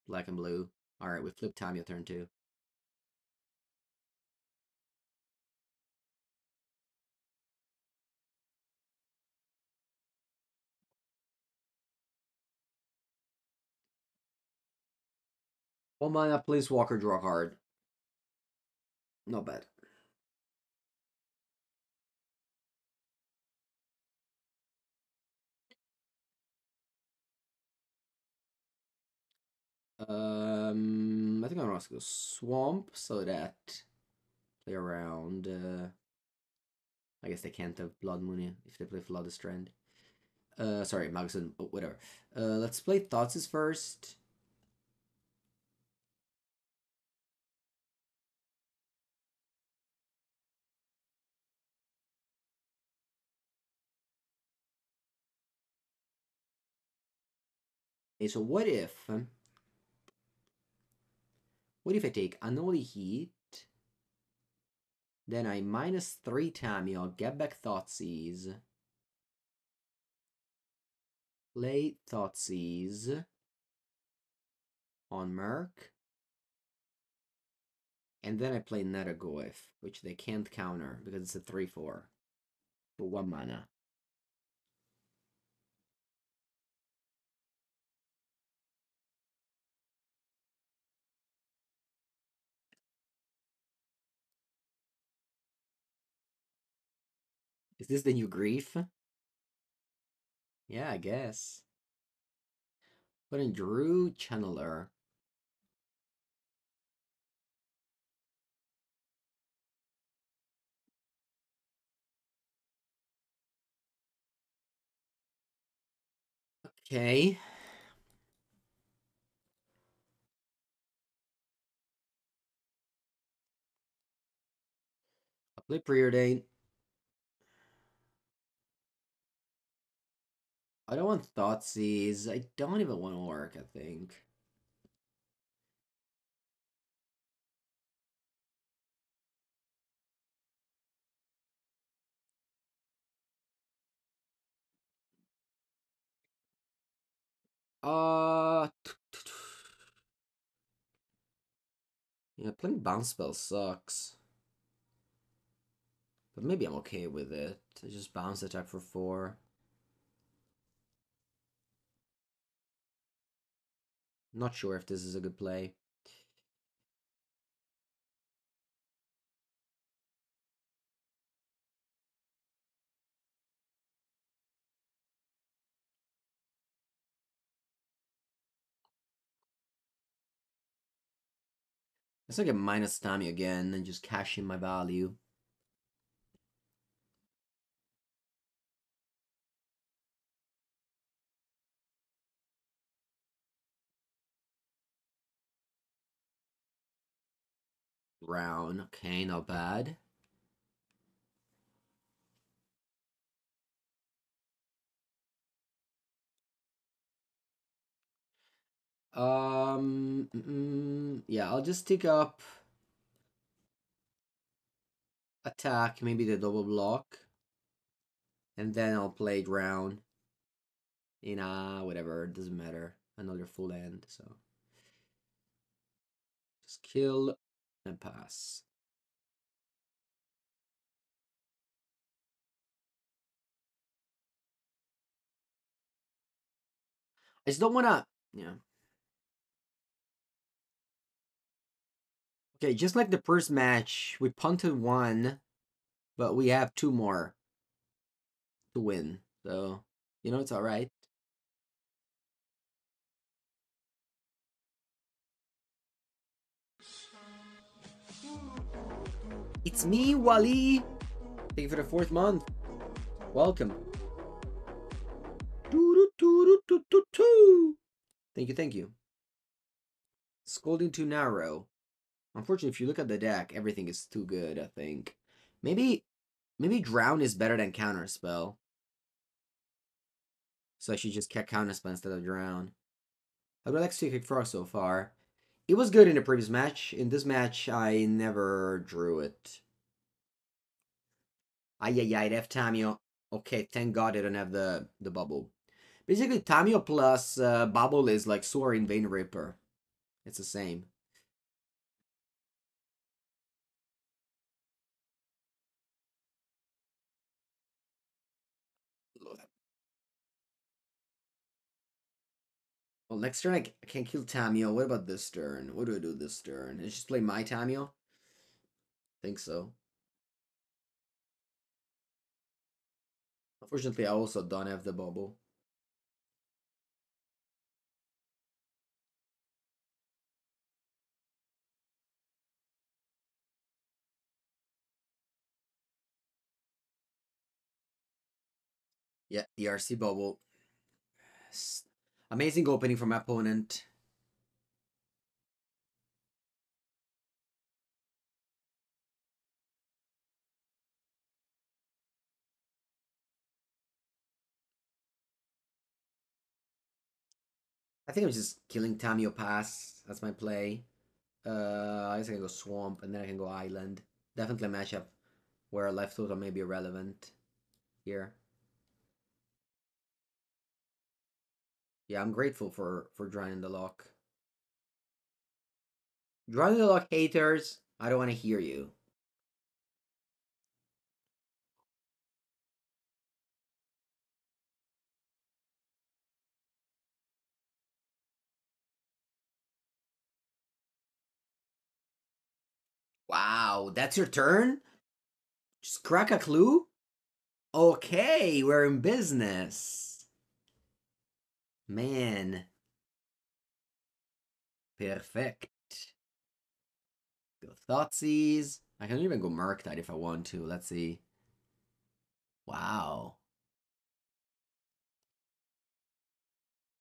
black and blue. Alright, we flip Tamiyo turn 2. One mana, please Walker, draw a card. Not bad. I think I'm going to go Swamp so that play around. I guess they can't have Blood Moon if they play Flood Strand. Sorry, Magnuson, oh, whatever. Let's play Thoughtseize first. Okay, so what if... What if I take Unholy Heat, then I -3 Tamiyo, get back Thoughtseize, play Thoughtseize on Merc, and then I play Netagoyf, which they can't counter because it's a 3/4 for 1 mana. Is this the new Grief? Yeah, I guess. But in Drew Channeler. Okay. Lipriodane. I don't want Thoughtseize. I don't even want Orc, I think. Yeah, playing bounce spell sucks. But maybe I'm okay with it. I just bounce attack for 4. Not sure if this is a good play. Let's get minus Tami again and just cash in my value. Brown, okay, not bad. Yeah, I'll just take up attack, maybe the double block, and then I'll play ground in whatever, it doesn't matter, another full end, so just kill and pass. I just don't wanna, yeah. Okay, just like the first match, we punted 1, but we have 2 more to win. So, you know, it's alright. It's me, Wally! Thank you for the 4th month. Welcome. Thank you, thank you. Scolding too narrow. Unfortunately, if you look at the deck, everything is too good, I think. Maybe Drown is better than Counterspell. So I should just get Counterspell instead of Drown. I would like to see Kick Frog so far. It was good in the previous match. In this match, I never drew it. It have Tamiyo. Okay, thank God I don't have the bubble. Basically, Tamiyo plus bubble is like Soaring Vein Ripper. It's the same. Well, next turn I can't kill Tamiyo. What about this turn? What do I do this turn? I just play my Tamiyo? I think so. Unfortunately, I also don't have the bubble. Yeah, the RC bubble. Amazing opening from my opponent. I think I'm just killing Tamiyo pass. That's my play. I guess I can go swamp and then I can go island. Definitely a matchup where a life total may be relevant here. Yeah, I'm grateful for Drowning the Lock. Drowning the Lock haters, I don't want to hear you. Wow, that's your turn? Just crack a clue? Okay, we're in business. Man. Perfect. Go Thoughtseize. I can even go Murktide if I want to. Let's see. Wow.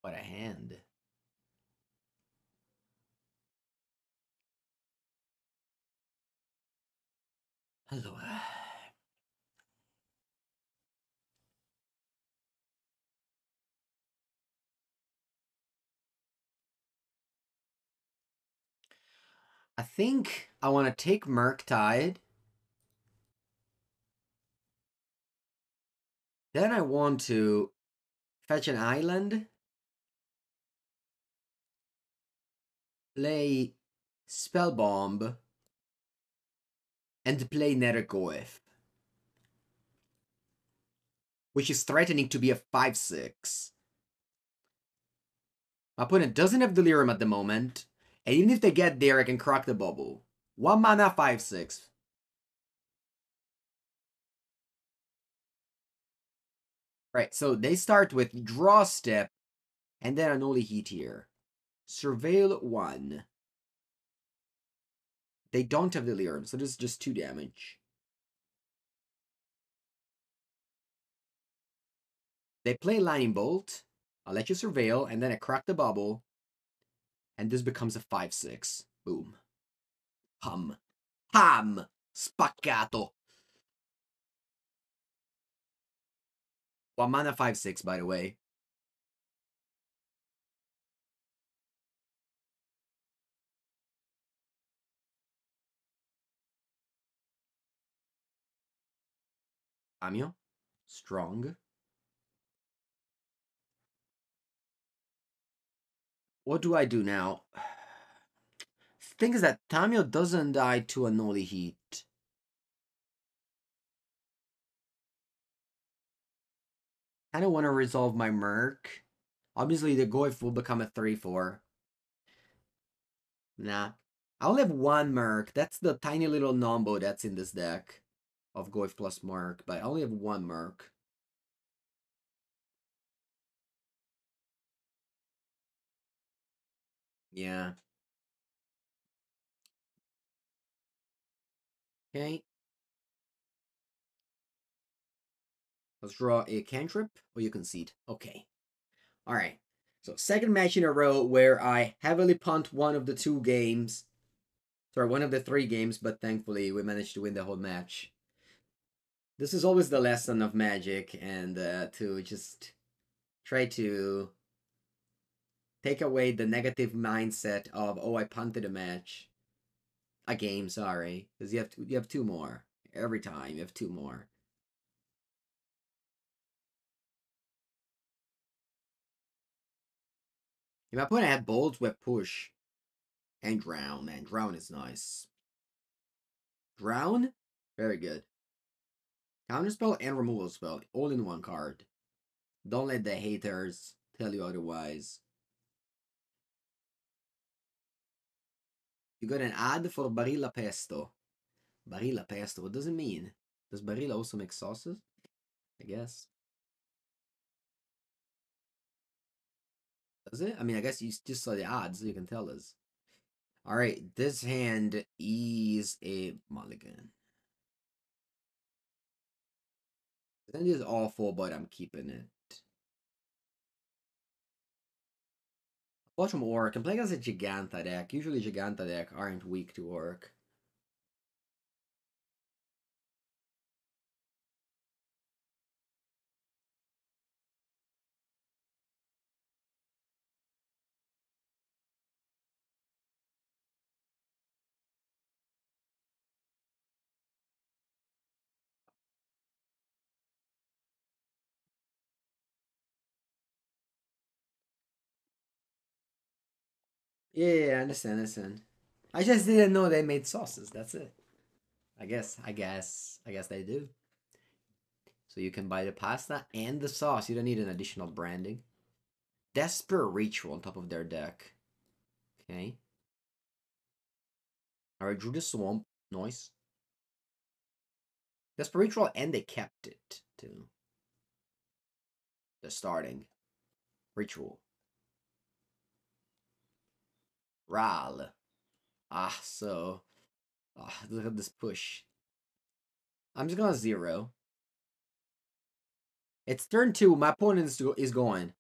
What a hand. Hello. I think I want to take Murktide. Then I want to fetch an island. Play Spellbomb. And play Neregoeth. Which is threatening to be a 5-6. My opponent doesn't have Delirium at the moment. And even if they get there, I can crack the bubble. 1 mana, 5-6. Right, so they start with draw step, and then an Unholy Heat here. Surveil 1. They don't have Delirium, so this is just 2 damage. They play Lightning Bolt. I'll let you surveil, and then I crack the bubble. And this becomes a 5-6. Boom. Ham. Ham! Spaccato! 1 mana, 5-6, by the way. Amio. Strong. What do I do now? The thing is that Tamiyo doesn't die to an Unholy Heat. I don't want to resolve my Murk. Obviously, the Goyf will become a 3-4. Nah. I'll have 1 Murk. That's the tiny little Nombo that's in this deck of Goyf plus Murk, but I only have 1 Murk. Yeah. Okay. Let's draw a cantrip, or you concede. Okay. Alright. So, second match in a row where I heavily punt one of the 2 games. Sorry, one of the 3 games, but thankfully we managed to win the whole match. This is always the lesson of Magic, and to just try to take away the negative mindset of, oh, I punted a match. A game, sorry. Because you have 2 more. Every time you have 2 more. If I put out bolts with push. And drown, man. Drown is nice. Drown? Very good. Counterspell and removal spell. All in 1 card. Don't let the haters tell you otherwise. You got an ad for Barilla Pesto. Barilla Pesto, what does it mean? Does Barilla also make sauces? I guess. Does it? I mean, I guess you just saw the odds, so you can tell us. Alright, this hand is a mulligan. This hand is awful, but I'm keeping it. Watch from Orc and play against a Giganta deck. Usually Giganta deck aren't weak to Orc. Yeah, I understand, I just didn't know they made sauces, that's it. I guess they do. So you can buy the pasta and the sauce, you don't need an additional branding. Desperate Ritual on top of their deck. Okay. Alright, drew the swamp. Nice. Desperate Ritual, and they kept it, too. The starting. Ritual. Ral. Ah, so. Oh, look at this push. I'm just gonna 0. It's turn 2. My opponent is going.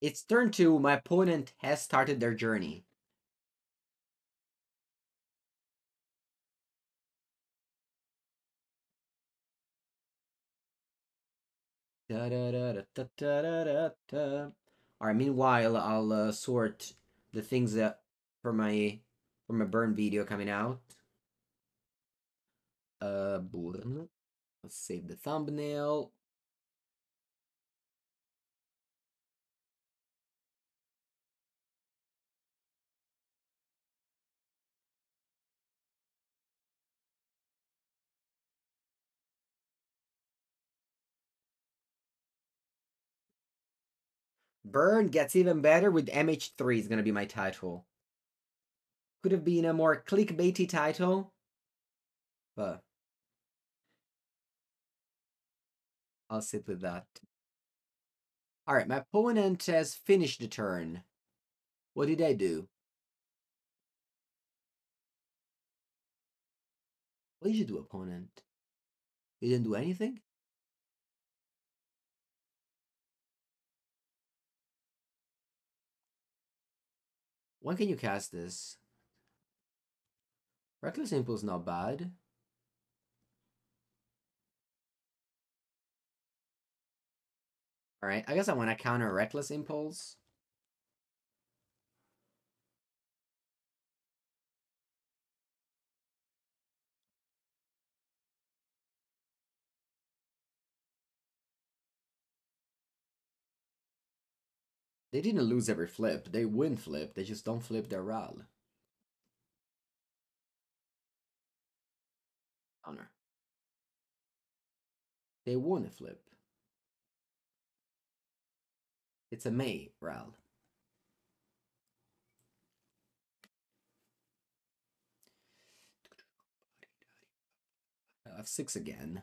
It's turn 2. My opponent has started their journey. Alright, meanwhile, I'll sort the things that for my burn video coming out. Let's save the thumbnail. Burn gets even better with MH3 is gonna be my title. Could have been a more clickbaity title, but I'll sit with that. Alright, my opponent has finished the turn. What did I do? What did you do, opponent? You didn't do anything? When can you cast this? Reckless Impulse is not bad. Alright, I guess I want to counter Reckless Impulse. They didn't lose every flip. They win flip. They just don't flip their RAL. Honor. They won a flip. It's a May RAL. F6 again.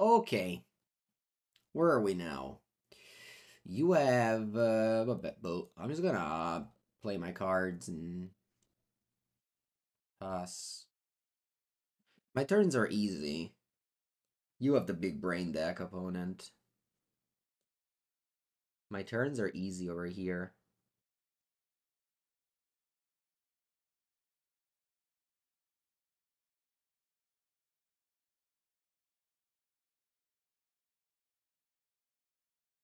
Okay, where are we now? You have I'm just gonna play my cards and pass. My turns are easy. You have the big brain deck, opponent. My turns are easy over here.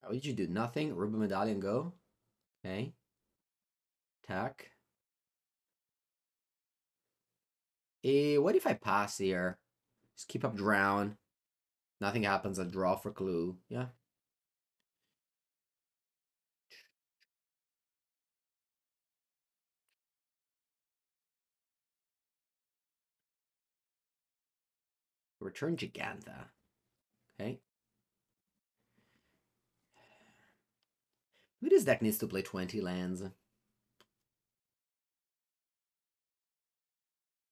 What did you do? Nothing? Ruby Medallion go? Okay. Attack. What if I pass here? Just keep up drown. Nothing happens. I draw for clue. Yeah. Return Giganta. Okay. Maybe this deck needs to play 20 lands.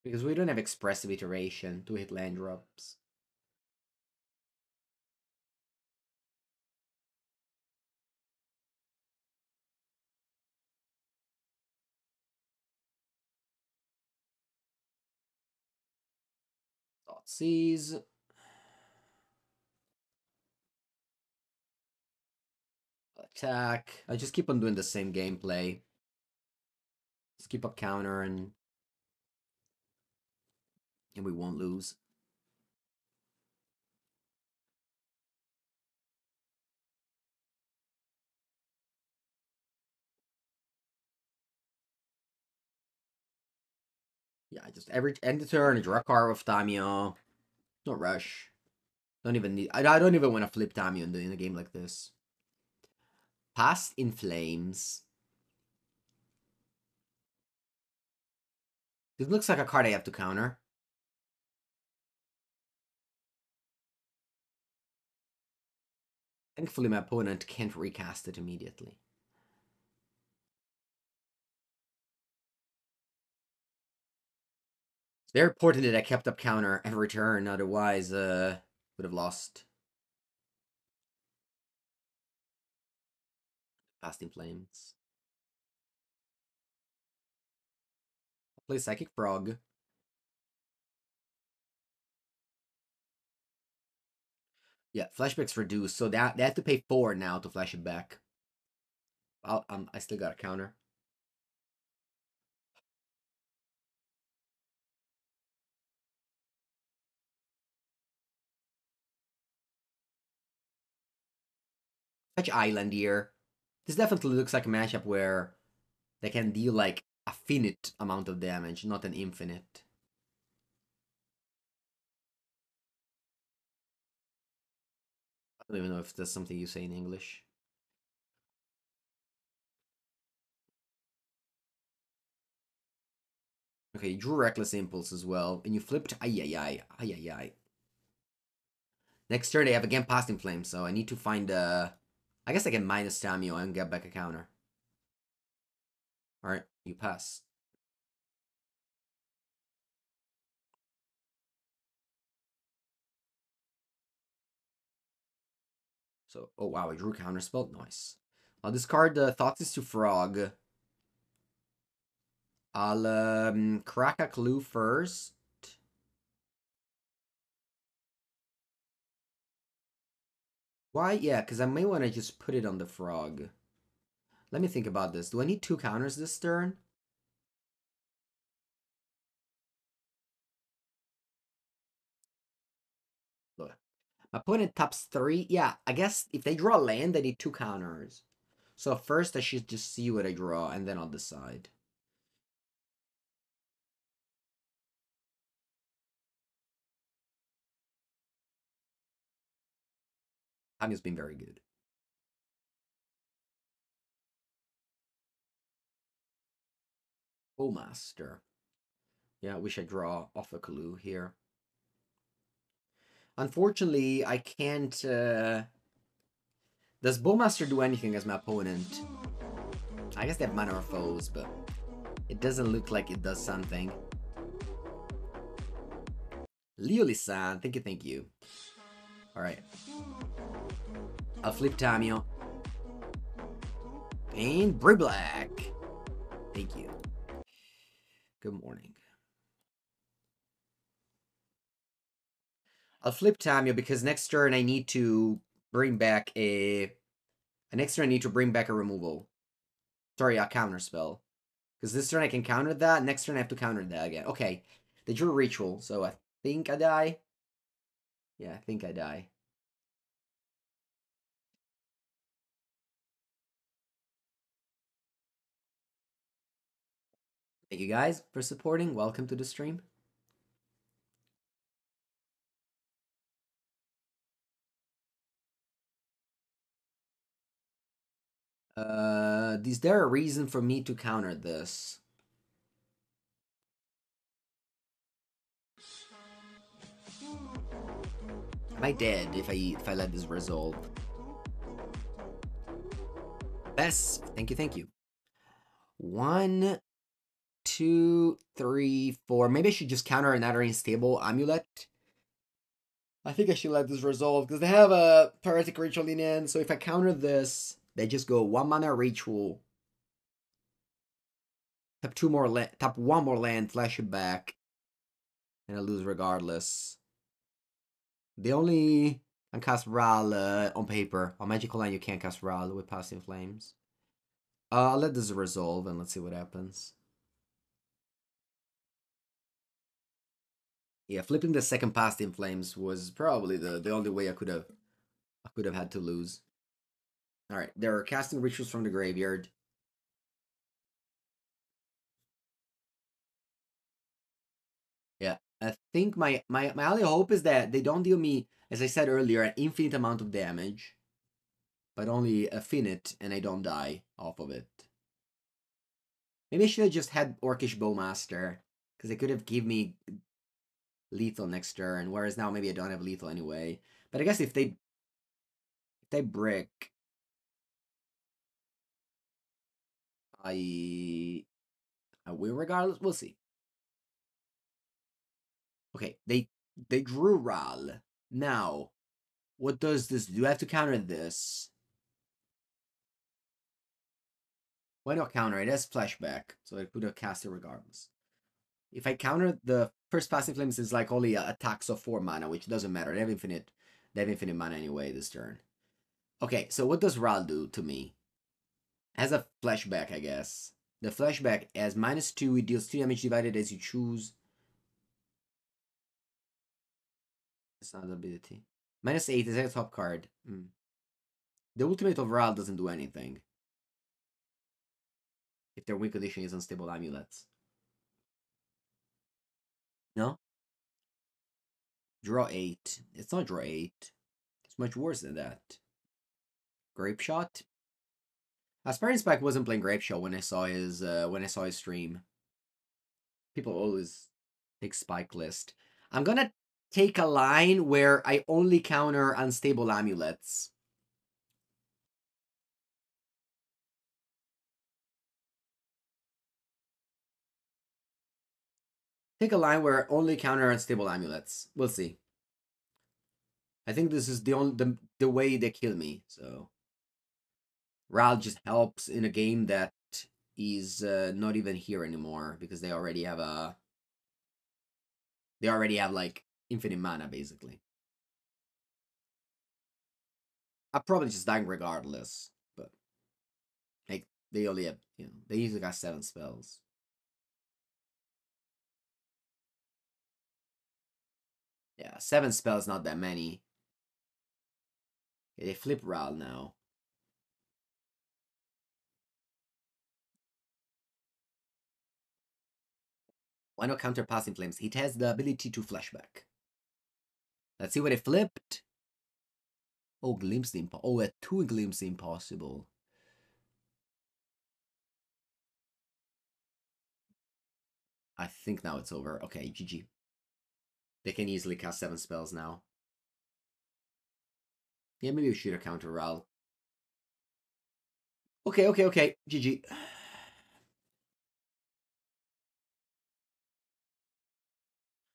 Because we don't have expressive iteration to hit land drops. Thought-Seize. Attack. I just keep on doing the same gameplay. Just keep up counter and we won't lose. Yeah, just every end of turn, draw a card with Tamiyo. No rush. I don't even want to flip Tamiyo in a game like this. Past in Flames. This looks like a card I have to counter. Thankfully, my opponent can't recast it immediately. They're important that I kept up counter every turn, otherwise would have lost. Fasting Flames. I'll play Psychic Frog. Yeah, flashback's reduced, so that they have to pay 4 now to flash it back. I still got a counter. Fetch Island here. This definitely looks like a matchup where they can deal like a finite amount of damage, not an infinite. I don't even know if that's something you say in English. Okay, you drew Reckless Impulse as well, and you flipped. Next turn they have again Passing Flame, so I need to find a... I guess I can minus Tameo and get back a counter. Alright, you pass. So, oh wow, I drew a counter spell. Nice. I'll discard the Thoughtseize to Frog. I'll crack a clue first. Why? Yeah, because I may want to just put it on the frog. Let me think about this. Do I need 2 counters this turn? Look. My opponent taps 3. Yeah, I guess if they draw land, I need 2 counters. So first I should just see what I draw, and then I'll decide. Tameo's been very good. Oh, master. Yeah, I wish I draw off a clue here. Unfortunately, I can't... Does Bowmaster do anything as my opponent? I guess they have Manor of Foes, but it doesn't look like it does something. Leolisan, thank you. Alright. I'll flip Tameo. And Briblack. Thank you. Good morning. I'll flip Tameo because next turn I need to bring back a... removal. Sorry, a counter spell. Because this turn I can counter that. Next turn I have to counter that again. Okay. They drew a ritual, so I think I die. Yeah, I think I die. Thank you guys for supporting. Welcome to the stream. Is there a reason for me to counter this? Am I dead if I let this resolve? Best. Thank you. 1, 2, 3, 4. Maybe I should just counter another Unstable Amulet. I think I should let this resolve because they have a Paratic Ritual in end. So if I counter this, they just go 1 mana Ritual. Tap 1 more land, flash it back, and I lose regardless. The only uncast Ral on paper. On Magical Land, you can't cast Ral with Passing Flames. I'll let this resolve and let's see what happens. Yeah, flipping the second Passing Flames was probably the only way I could have had to lose. Alright, they're casting Rituals from the graveyard. Yeah, I think my only hope is that they don't deal me, as I said earlier, an infinite amount of damage. But only a finite, and I don't die off of it. Maybe I should have just had Orcish Bowmaster, because they could have given me lethal next turn, whereas now maybe I don't have lethal anyway. But I guess if they brick, I win regardless. We'll see. Okay, they drew Ral. Now, what does this do? I have to counter this. Why not counter it? It has flashback, so I could have cast it regardless. If I counter, the first passive limits is like only attacks of 4 mana, which doesn't matter. They have infinite mana anyway this turn. Okay, so what does Ral do to me? Has a flashback, I guess. The flashback has -2, it deals 3 damage divided as you choose. It's not an ability. -8 is a top card. The ultimate of Ral doesn't do anything. If their win condition is unstable amulets. No? Draw 8. It's not draw 8. It's much worse than that. Grape Shot? Aspiring Spike wasn't playing Grape Shot when I saw his stream. People always take Spike list. I'm gonna take a line where I only counter unstable amulets. Take a line where I only counter unstable amulets. We'll see. I think this is the only the way they kill me. So Ral just helps in a game that is not even here anymore because they already have a. They already have like infinite mana basically. I'm probably just dying regardless, but like they only have they usually got 7 spells. Yeah, 7 spells, not that many. They flip Ral now. Why not counter Passing Flames? It has the ability to flashback. Let's see what it flipped. Oh, Glimpse the Impossible. Oh, a 2 Glimpse the Impossible. I think now it's over. Okay, GG. They can easily cast 7 spells now. Yeah, maybe we should have counter Ral. Okay. GG.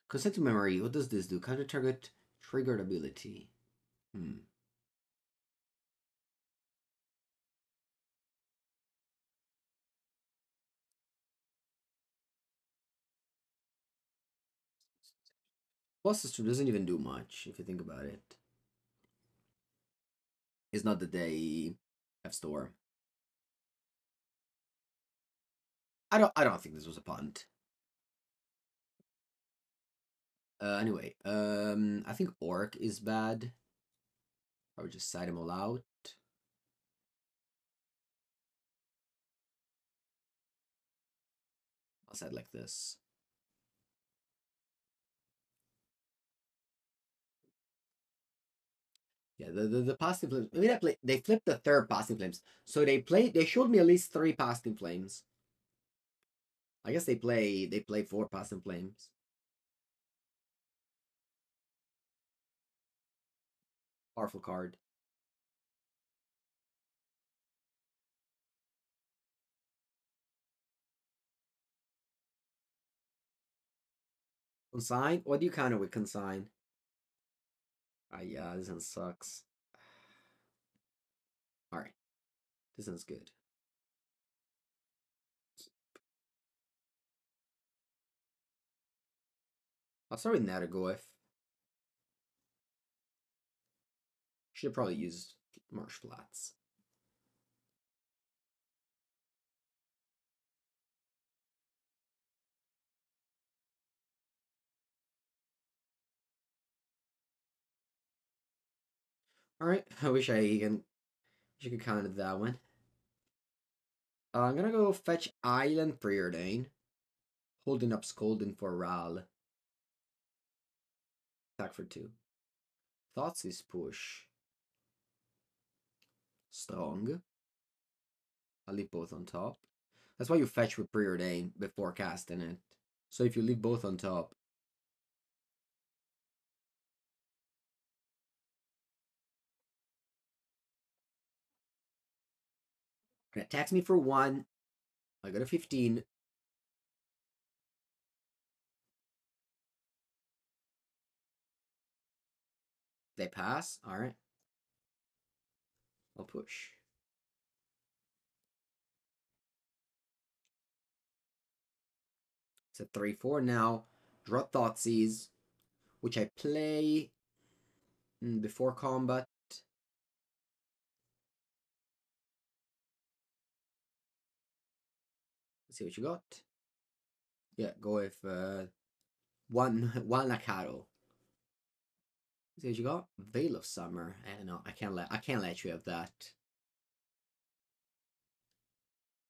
Consent to Memory. What does this do? Counter target triggered ability. +2 doesn't even do much, if you think about it. It's not that they have store. I don't think this was a punt. Anyway, I think Orc is bad. I would just side him all out. I'll side like this. Yeah, the Passing Flames. I mean, they flipped the 3rd Passing Flames. So they showed me at least 3 Passing Flames. I guess they play 4 Passing Flames. Powerful card. Consign? What do you counter with Consign? Yeah, this one sucks. Alright. This one's good. I'll start with Natagoyf. Should have probably used Marsh Flats. Alright, I wish I could counter that one. I'm gonna go fetch Island Preordain. Holding up Scolding for Ral. Attack for 2. Thoughts is push. Strong. I'll leave both on top. That's why you fetch with Preordain before casting it. So if you leave both on top, it attacks me for 1. I got a 15. They pass. All right. I'll push. It's a 3-4 now. Draw Thoughtseize, which I play before combat. Let's see what you got. Yeah, go with one Akaro. See what you got? Veil of Summer. No, I can't let you have that.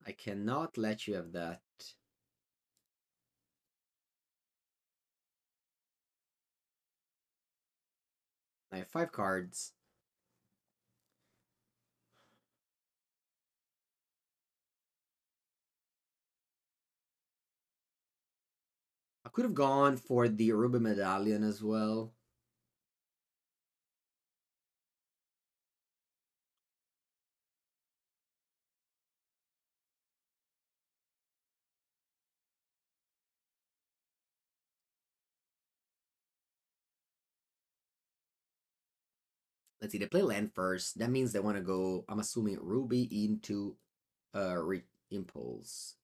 I cannot let you have that. I have 5 cards. I could have gone for the Ruby Medallion as well. Let's see, they play land first. That means they want to go, I'm assuming, Ruby into Impulse.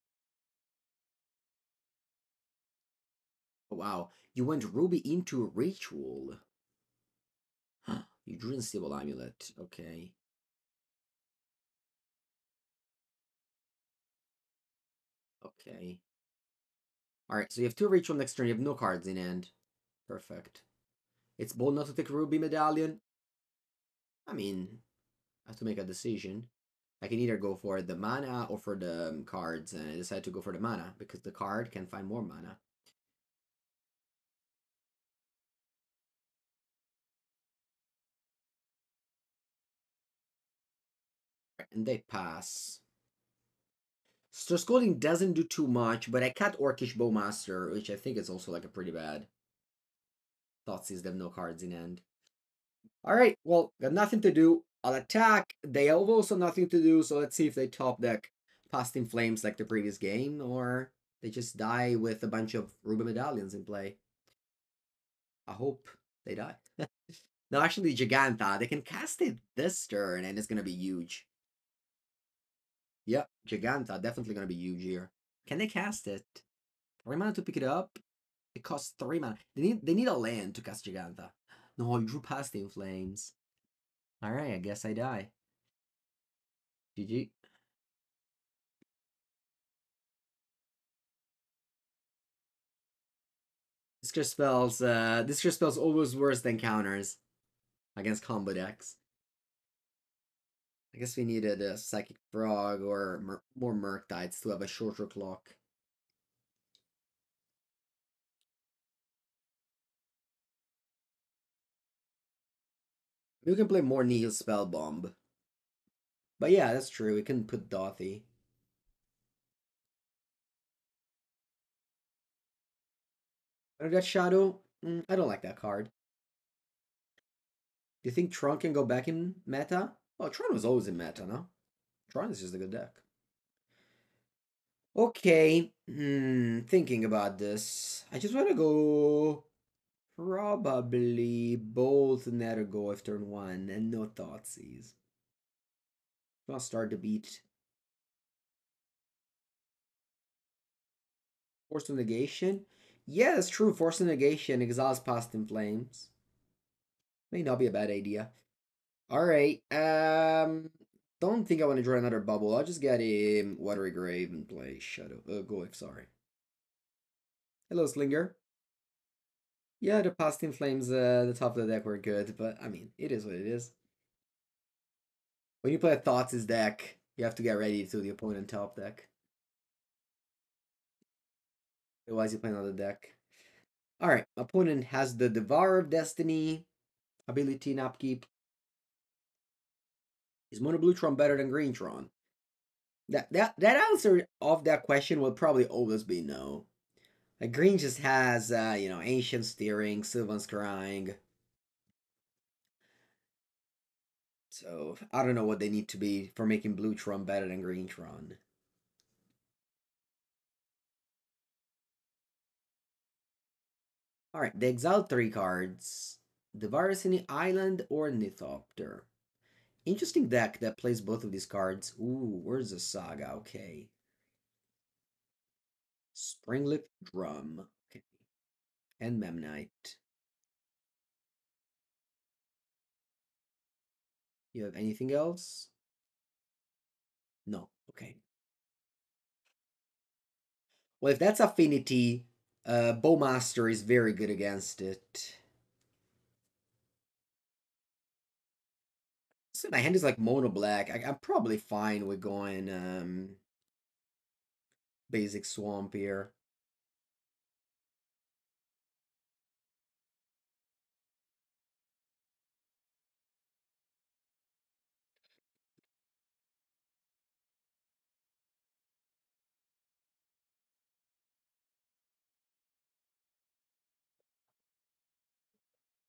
Oh, wow, you went Ruby into Ritual. Huh. You drew Unstable Amulet. Okay. Okay. Alright, so you have 2 Ritual next turn. You have no cards in hand. Perfect. It's bold not to take Ruby Medallion. I mean, I have to make a decision. I can either go for the mana or for the cards, and I decided to go for the mana because the card can find more mana. And they pass. Storscolding doesn't do too much, but I cut Orcish Bowmaster, which I think is also like a pretty bad. Thoughtseize, they have no cards in hand. Alright, well, got nothing to do. I'll attack. They have also nothing to do, so let's see if they top deck Past in Flames like the previous game, or they just die with a bunch of Ruby Medallions in play. I hope they die. No, actually, Giganta. They can cast it this turn, and it's going to be huge. Yep, Giganta. Definitely going to be huge here. Can they cast it? 3 mana to pick it up. It costs 3 mana. They need a land to cast Giganta. No, I drew Past in Flames. Alright, I guess I die. GG. This cure spell's always worse than counters against combo decks. I guess we needed a Psychic Frog or more Murktides to have a shorter clock. You can play more Nihil Spellbomb. But yeah, that's true. We can put Dothy. Death Shadow? I don't like that card. Do you think Tron can go back in meta? Oh, Tron was always in meta, no? Tron is just a good deck. Okay. Thinking about this. I just want to go... Probably both Ner'Goth turn 1 and no Thoughtseize. I'll start the beat. Force Negation? Yeah, that's true. Force Negation exiles Past in Flames. May not be a bad idea. Alright, don't think I want to draw another bubble. I'll just get a Watery Grave and play Shadow. Goif, sorry. Hello, Slinger. Yeah, the Past in Flames, the top of the deck were good, but I mean, it is what it is. When you play a Thoughtseize deck, you have to get ready to the opponent top deck. Otherwise, you play another deck. Alright, opponent has the Devourer of Destiny ability in upkeep. Is Mono Blue Tron better than Green Tron? That answer of that question will probably always be no. Like, green just has, you know, Ancient Steering, Sylvan's Crying. So, I don't know what they need to be for making Blue Tron better than Green Tron. Alright, they exiled 3 cards. the Varesini Island or Nithopter. Interesting deck that plays both of these cards. Ooh, where's the Saga? Okay. Springleaf Drum. Okay. And Memnite. You have anything else? No. Okay. Well, if that's Affinity, Bowmaster is very good against it. So my hand is like mono black. I'm probably fine with going basic swamp here.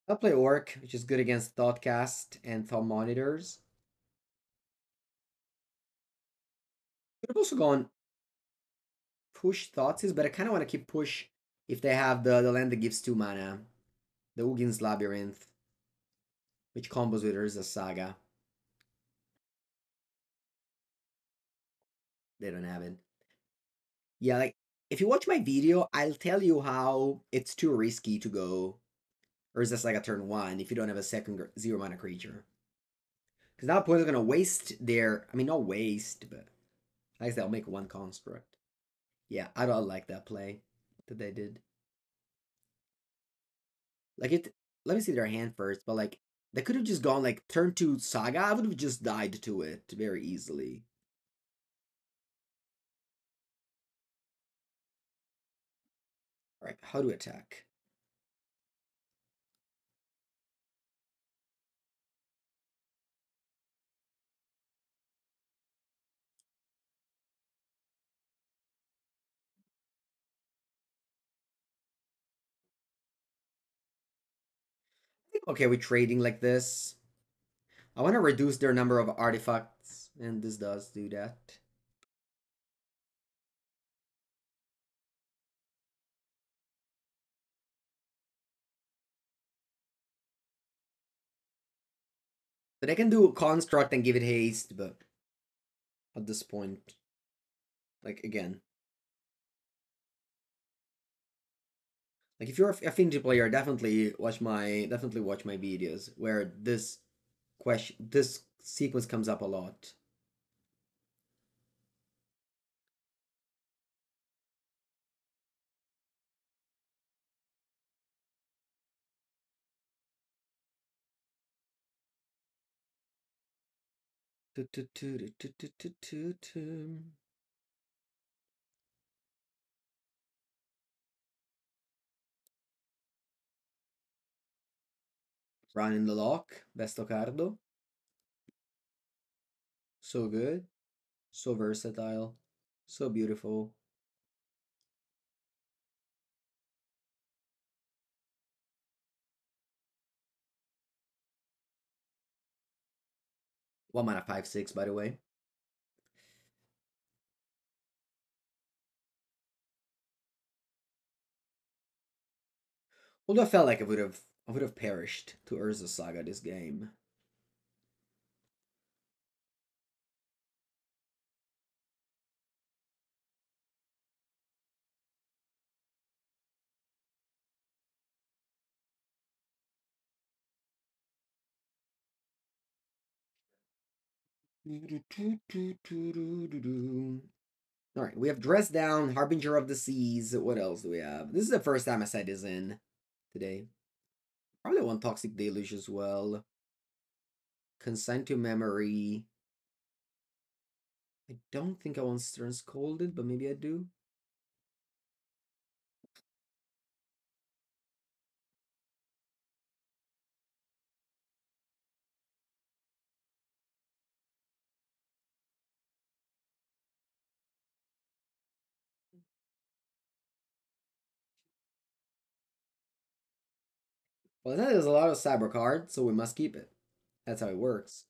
I'll play Orc, which is good against Thoughtcast and Thought Monitors. Could have also gone push Thoughtseize, but I kind of want to keep push if they have the land that gives 2 mana. The Uggin's Labyrinth, which combos with Urza's Saga. They don't have it. Yeah, like, if you watch my video, I'll tell you how it's too risky to go or is this like a turn 1 if you don't have a second 0 mana creature? Because now opponents are going to waste their... I mean, not waste, but... I guess they'll make one construct. Yeah, I don't like that play that they did. Like, it... Let me see their hand first, but like... They could have just gone like turn 2 Saga. I would have just died to it very easily. Alright, how do I attack? Okay, we're trading like this. I want to reduce their number of artifacts, and this does do that. So they can do construct and give it haste, but at this point, like again. Like if you're an Affinity player, definitely watch my videos where this sequence comes up a lot. Run in the lock, Besto Cardo. So good, so versatile, so beautiful. One mana 5/6, by the way. Although I felt like I would have perished to Urza's Saga this game. Alright, we have Dress Down, Harbinger of the Seas. What else do we have? This is the first time I set this in today. Probably want Toxic Deluge as well. Consign to Memory. I don't think I want Stern Scolded, but maybe I do. Well, there's a lot of cyber cards, so we must keep it. That's how it works.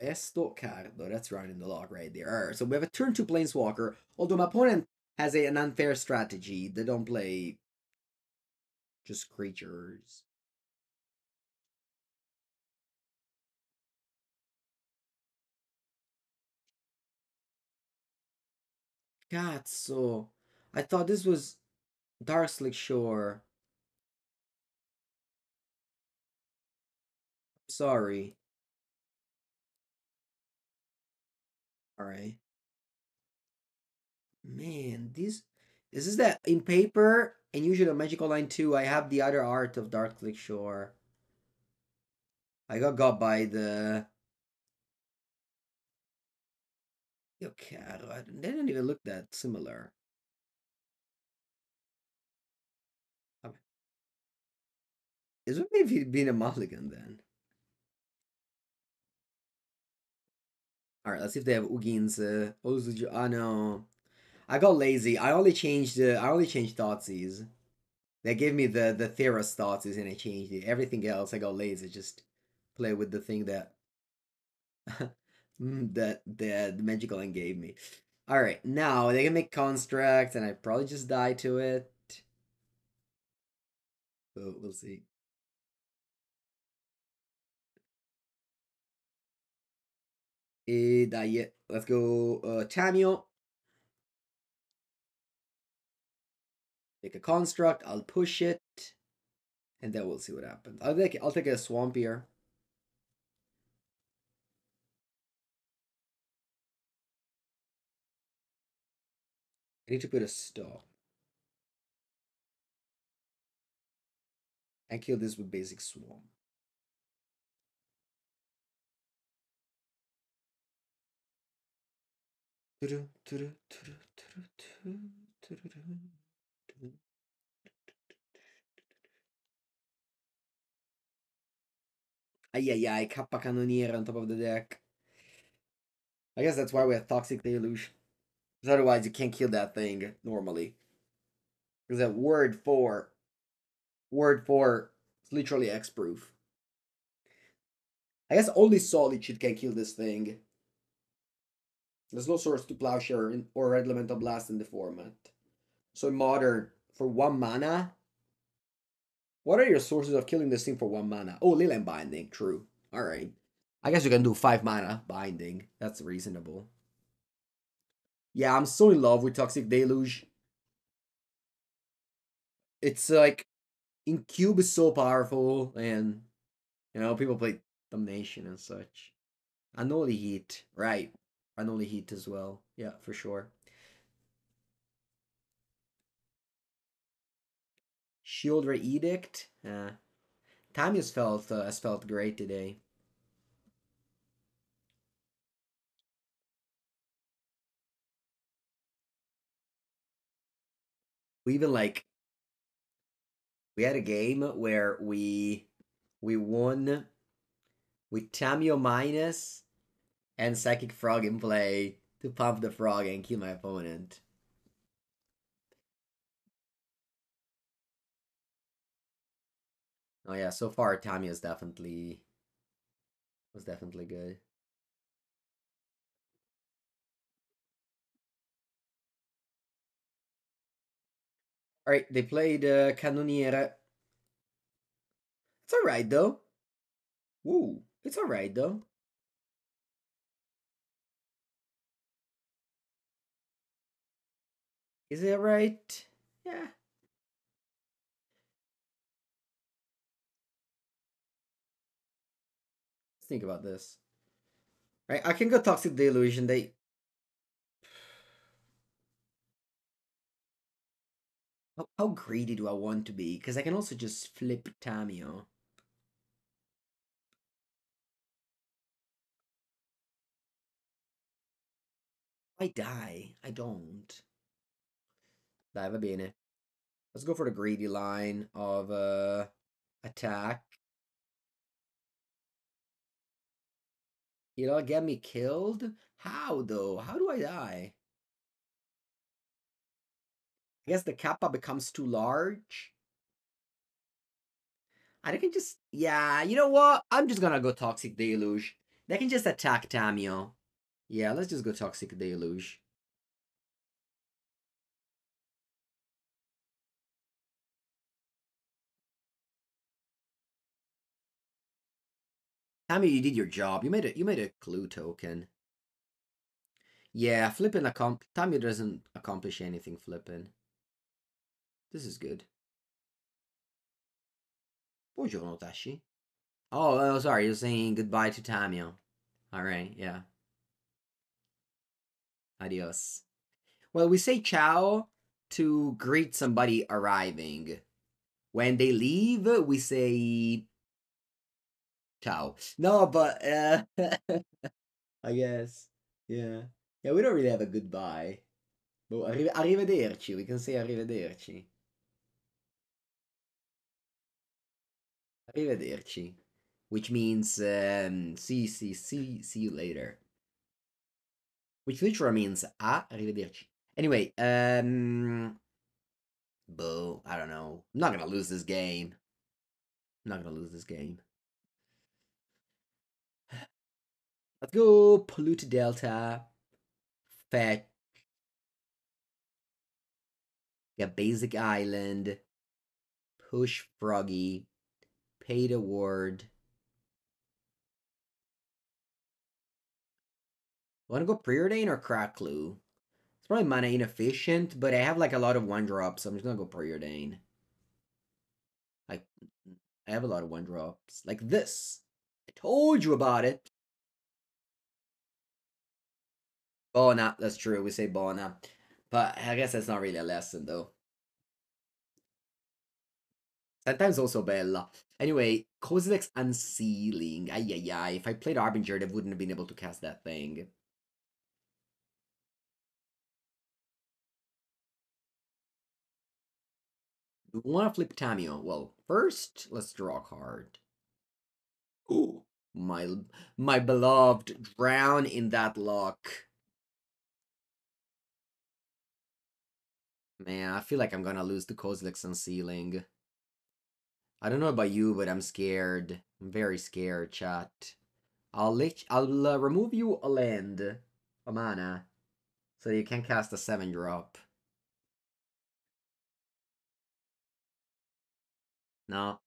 Esto Cardo, that's right in the log right there. All right, so we have a turn 2 Planeswalker, although my opponent has an unfair strategy. They don't play just creatures. Cazzo. I thought this was Darkslick Shore. Sorry. Alright. Man, this... This is that in paper and usually on Magical Line 2. I have the other art of Darkslick Shore. I got by the... Okay, they don't even look that similar. This would maybe be a mulligan then. Alright, let's see if they have Ugin's Ozuju. Ah, no. I got lazy. I only changed Thoughtseize. They gave me the Theras Thoughtseize and I changed it. Everything else I got lazy. Just play with the thing that the Magical Line gave me. Alright, now they can make Construct and I probably just die to it. So we'll see. Let's go Tamiyo. Make a Construct, I'll push it. And then we'll see what happens. I'll take a Swamp here. I need to put a stop. And kill this with basic Swarm. Ay, Kappa Cannonier on top of the deck. I guess that's why we have Toxic Deluge. Because otherwise you can't kill that thing normally. Because that word 4 is literally X-proof. I guess only Solid Seed can kill this thing. There's no Swords to Plowshare or Elemental Blast in the format. So in Modern, for 1 mana, what are your sources of killing this thing for 1 mana? Oh, Leyline Binding, true. Alright. I guess you can do 5 mana Binding. That's reasonable. Yeah, I'm so in love with Toxic Deluge. It's like, Incube is so powerful, and, you know, people play Damnation and such. Unholy Heat, right. Unholy Heat as well, yeah, for sure. Shieldra Edict, Tamiya's has felt great today. We even like, we had a game where we won with Tamiyo minus and Psychic Frog in play to pump the frog and kill my opponent. Oh yeah, so far Tamiyo was definitely good. Alright, they played Cannoniere. It's alright though. Woo, it's alright though. Is it alright? Yeah. Let's think about this. Alright, I can go Toxic Deluge and they... How greedy do I want to be? Because I can also just flip Tamiyo. I die. I don't. Dai, va bene. Let's go for the greedy line of attack. It'll get me killed? How though? How do I die? I guess the Kappa becomes too large. I can just... Yeah, you know what? I'm just gonna go Toxic Deluge. They can just attack Tamiyo. Yeah, let's just go Toxic Deluge. Tammy, you did your job. You made a clue token. Yeah, flipping Tammy doesn't accomplish anything flipping. This is good. Buongiorno, Tashi. Oh, sorry, you're saying goodbye to Tamio. Alright, yeah. Adios. Well, we say ciao to greet somebody arriving. When they leave, we say ciao. No, but I guess. Yeah. Yeah, we don't really have a goodbye. But arrivederci, we can say arrivederci. Arrivederci, which means see you later, which literally means arrivederci. Anyway, boo, I don't know. I'm not gonna lose this game. I'm not gonna lose this game. Let's go, pollute delta, fetch, yeah, basic island, push froggy. Paid award. Want to go preordain or crack clue? It's probably mana inefficient, but I have like a lot of one drops, so I'm just gonna go preordain. Like, I have a lot of one drops, like this. I told you about it. Bona, that's true. We say bona, but I guess that's not really a lesson though. Sometimes also Bella. Anyway, Kozilek's Unsealing. Ay, ay, ay. If I played Harbinger, they wouldn't have been able to cast that thing. We want to flip Tamio. Well, first, let's draw a card. Ooh, my beloved. Drown in that luck. Man, I feel like I'm going to lose the Kozilek's Unsealing. I don't know about you, but I'm scared. I'm very scared, chat. I'll remove you a land, a mana, so you can cast a 7-drop. No,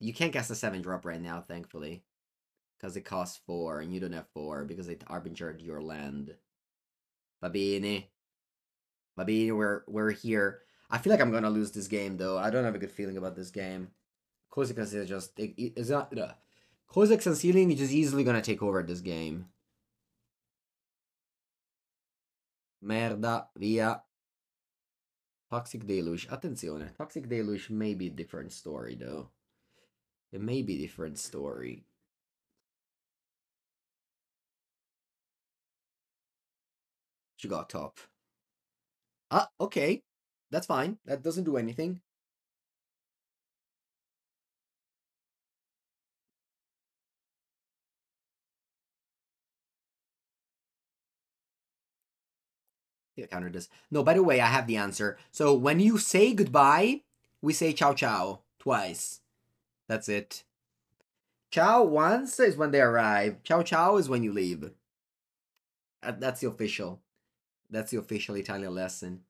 you can't cast a 7-drop right now, thankfully, because it costs 4 and you don't have 4 because it Harbingered your land. Va bene, va bene. We're here. I feel like I'm gonna lose this game though. I don't have a good feeling about this game. Kozilek's is just Kozilek's Unsealing is just easily gonna take over this game. Merda, via. Toxic Deluge. Attenzione. Toxic Deluge may be a different story though. It may be a different story. She got top. Ah, okay. That's fine. That doesn't do anything. I think I countered this. No, by the way, I have the answer. So when you say goodbye, we say ciao ciao twice. That's it. Ciao once is when they arrive. Ciao ciao is when you leave. That's the official. That's the official Italian lesson.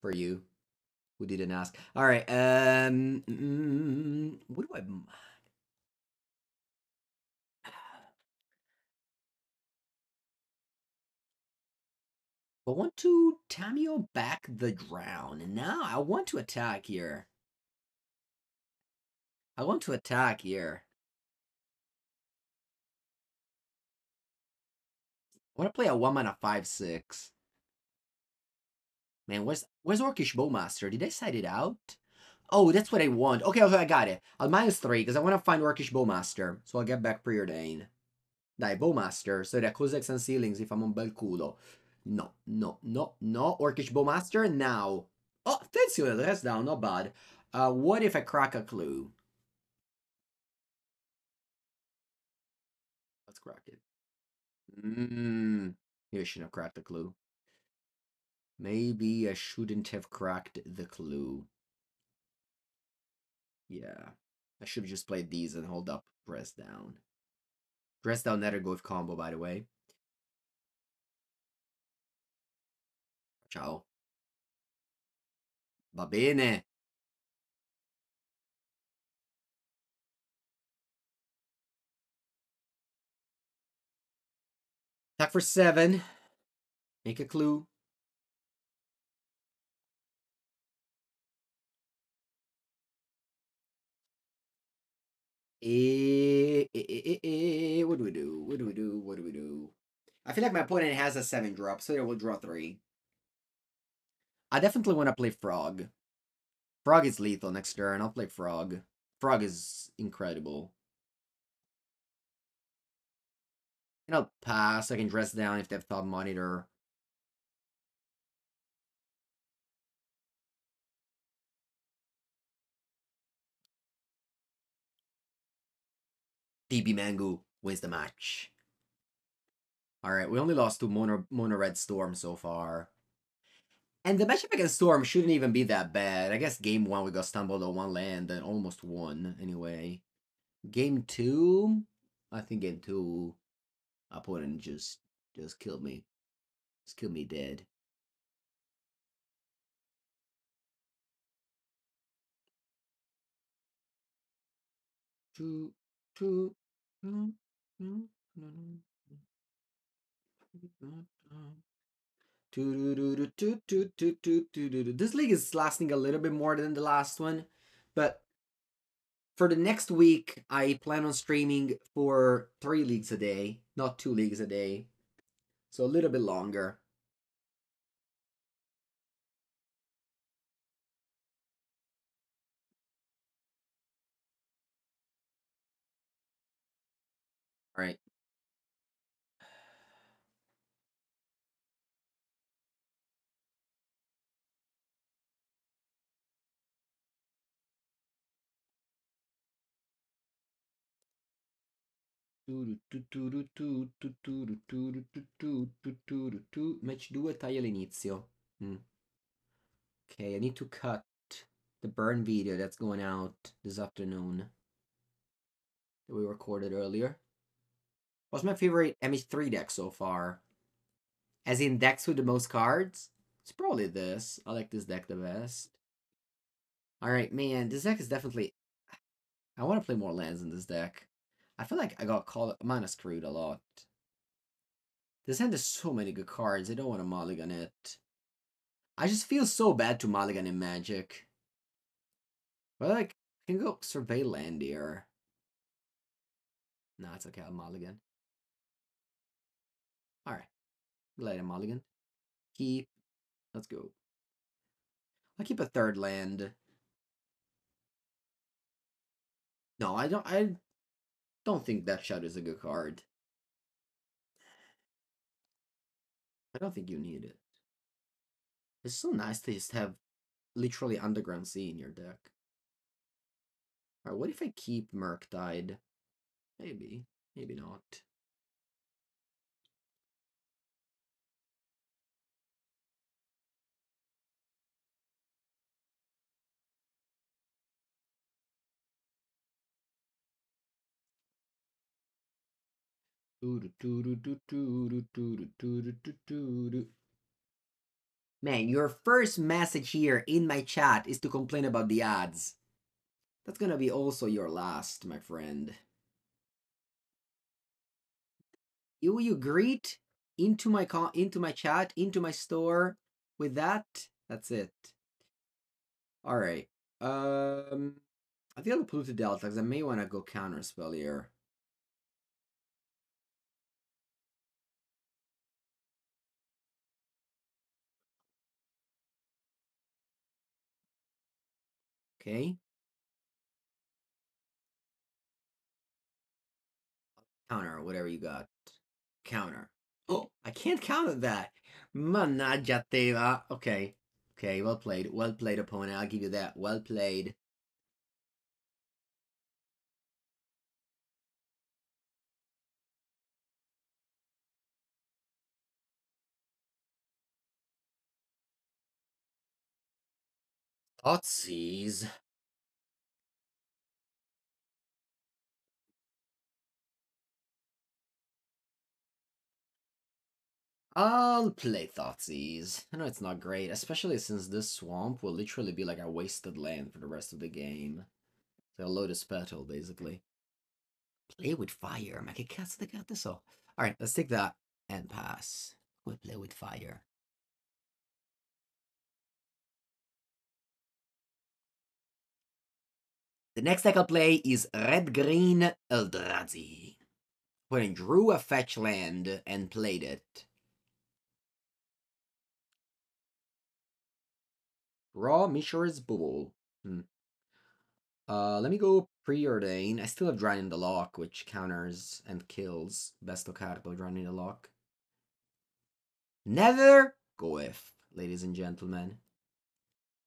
For you, who didn't ask. All right. What do I? I want to Tamio back the drown, and now I want to attack here. I want to attack here. I want to play a 1-mana 5/6. Man, where's Orcish Bowmaster? Did I side it out? Oh, that's what I want. Okay, I got it. I'll -3 because I want to find Orcish Bowmaster. So I'll get back preordain. Dai, Bowmaster. So that Kozilek's Unsealing if I'm on bel culo. No, no, no, no. Orcish Bowmaster now. Oh, attenzione, that's down. Not bad. What if I crack a clue? Let's crack it. Maybe I shouldn't have cracked the clue. Maybe I shouldn't have cracked the clue. Yeah. I should have just played these and hold up Dress Down. Dress Down netter go with combo, by the way. Ciao. Va bene. Attack for 7. Make a clue. What do we do? What do we do? What do we do? I feel like my opponent has a 7 drop, so they will draw 3. I definitely want to play Frog. Frog is lethal next turn. I'll play Frog. Frog is incredible. And I'll pass. I can dress down if they have Top Monitor. DB Mango wins the match. Alright, we only lost to Mono Red Storm so far. And the matchup against Storm shouldn't even be that bad. I guess game 1 we got stumbled on 1 land and almost won anyway. Game 2? I think game 2 opponent just killed me. Just killed me dead. This league is lasting a little bit more than the last one, but for the next week I plan on streaming for 3 leagues a day, not 2 leagues a day, so a little bit longer. All right. Match 2 taglia all'inizio. Okay, I need to cut the burn video that's going out this afternoon that we recorded earlier. What's my favorite MH3 deck so far? As in decks with the most cards? It's probably this. I like this deck the best. Alright, man, this deck is definitely... I want to play more lands in this deck. I feel like I got called mana screwed a lot. This hand has so many good cards. I don't want to mulligan it. I just feel so bad to mulligan in Magic. But like, I can go survey land here. Nah, it's okay. I'll mulligan. All right, let him mulligan. Keep. Let's go. I'll keep a 3rd land. No, I don't think Death Shadow is a good card. I don't think you need it. It's so nice to just have literally Underground Sea in your deck. All right, what if I keep Murktide? Maybe, maybe not. Man, your first message here in my chat is to complain about the ads. That's gonna be also your last, my friend. You greet into my chat, into my store with that. That's it. All right. I think I'll pull to Delta because I may want to go counterspell here. Okay. Counter whatever you got. Counter. Oh, I can't counter that. Mannaggia te va. Okay. Okay, well played. Well played, opponent. I'll give you that. Well played. Tootsies. I'll play Thoughtseize. I know it's not great, especially since this swamp will literally be like a wasted land for the rest of the game. So I'll load a Petal, basically. Play with fire, ma che cazzo di cazzo. Alright, let's take that and pass. We play with fire. The next deck I'll play is Red-Green Eldrazi. When I drew a fetch land and played it. Raw Mishra's Bubble. Let me go Preordain. I still have Drowning the Lock, which counters and kills. Besto Carto, Drowning the Lock. Nether Goeth, ladies and gentlemen.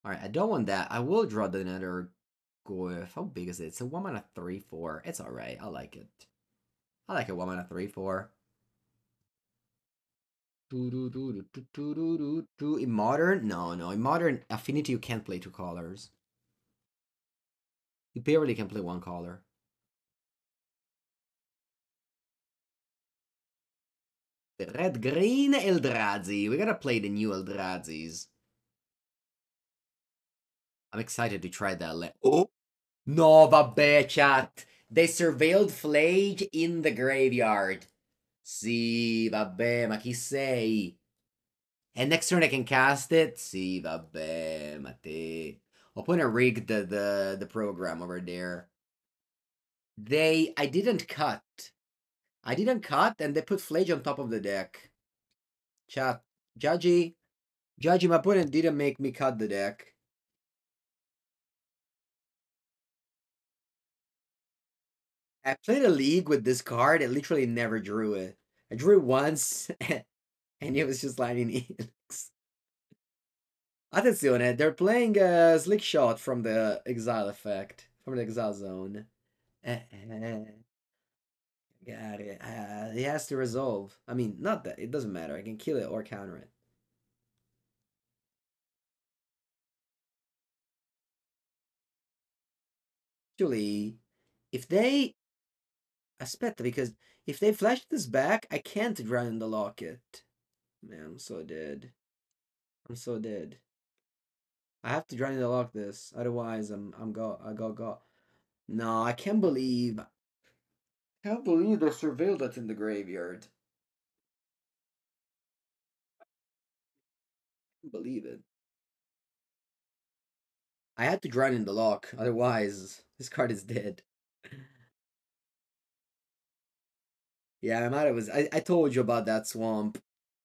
Alright, I don't want that. I will draw the Nether Goeth. How big is it? It's a 1-mana 3/4. It's alright. I like it. I like a 1-mana 3/4. In modern? No. In modern, Affinity, you can't play two colors. You barely can play one color. The Red-Green Eldrazi. We gotta play the new Eldrazis. I'm excited to try that. Oh! No, vabbè, chat! They surveilled Flage in the graveyard. Sì, vabbè, ma chi sei? And next turn I can cast it? Sì, vabbè, ma te... I'll put a rig the program over there. I didn't cut, and they put Flage on top of the deck. Chat. Judgy, my opponent didn't make me cut the deck. I played a league with this card. I literally never drew it. I drew it once, and it was just lining helix. Attenzione, they're playing a Slick Shot from the exile effect, from the exile zone. Got it. It has to resolve. I mean, not that. It doesn't matter. I can kill it or counter it. Actually, if they... Aspetta, because if they flash this back, I can't drown the locket. Man, I'm so dead. I'm so dead. I have to drown the lock this, otherwise I got. No, I can't believe. They surveilled us in the graveyard. I can't believe it. I had to drown in the lock, otherwise this card is dead. Yeah, I told you about that swamp.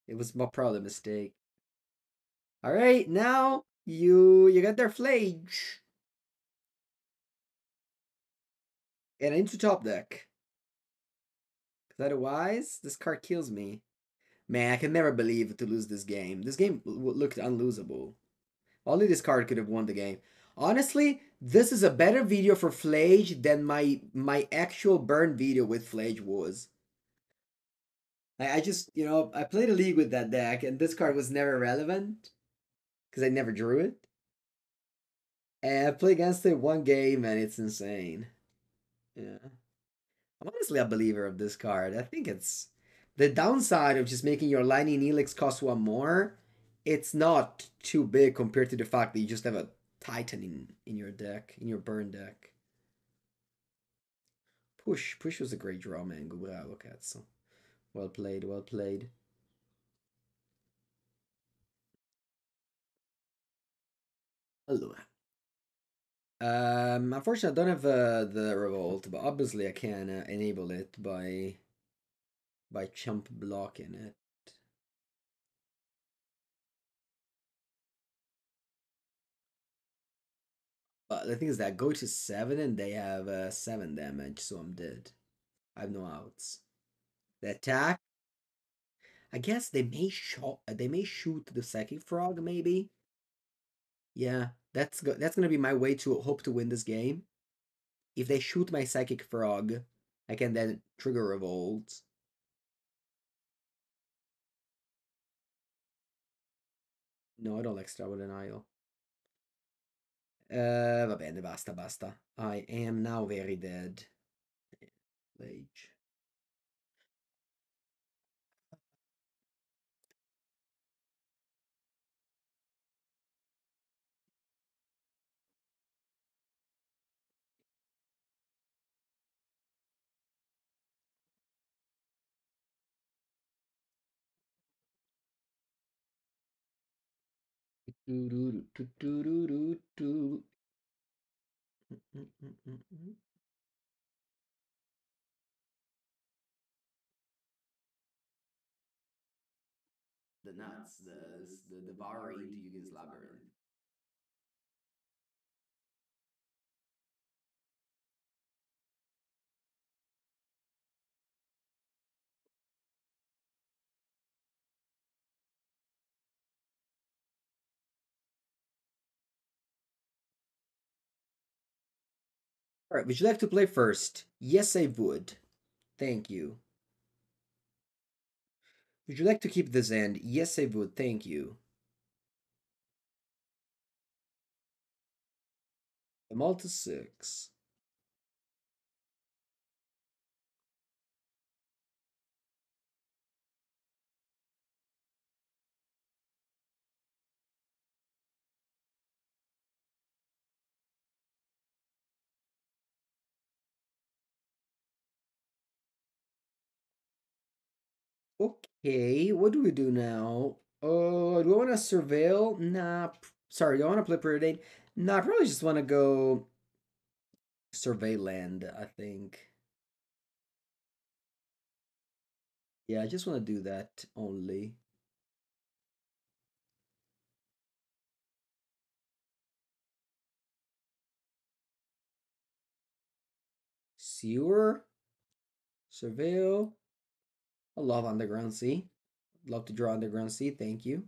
It was probably a mistake. Alright, now you got their Flage. And I need to top deck. Because otherwise, this card kills me. Man, I can never believe to lose this game. This game looked unlosable. Only this card could have won the game. Honestly, this is a better video for Flage than my actual burn video with Flage was. I just, I played a league with that deck, and this card was never relevant. Because I never drew it. And I played against it one game, and it's insane. Yeah. I'm honestly a believer of this card. I think it's... The downside of just making your Lightning Helix cost one more, it's not too big compared to the fact that you just have a Titan in your deck, in your burn deck. Push. Push was a great draw, man. Bravo, cazzo. Well played, well played. Allora. Unfortunately, I don't have the revolt, but obviously I can enable it by chump blocking it. But the thing is that I go to 7 and they have 7 damage, so I'm dead. I have no outs. The attack. I guess they may shoot the Psychic Frog, maybe. Yeah, that's gonna be my way to hope to win this game. If they shoot my Psychic Frog, I can then trigger Revolt. No, I don't like Starboard Denial. Va bene, basta. I am now very dead. Rage. Do. The nuts, the devourer into Yugi's labyrinth. All right, would you like to play first? Yes, I would. Thank you. Would you like to keep this end? Yes, I would. Thank you. I'm all to 6. Okay, what do we do now? Oh, do I want to surveil? Nah, sorry, do I want to play Preordain? Nah, I probably just want to go survey land, I think. Yeah, I just want to do that only. Sewer, surveil. I love Underground Sea. Love to draw Underground Sea, thank you.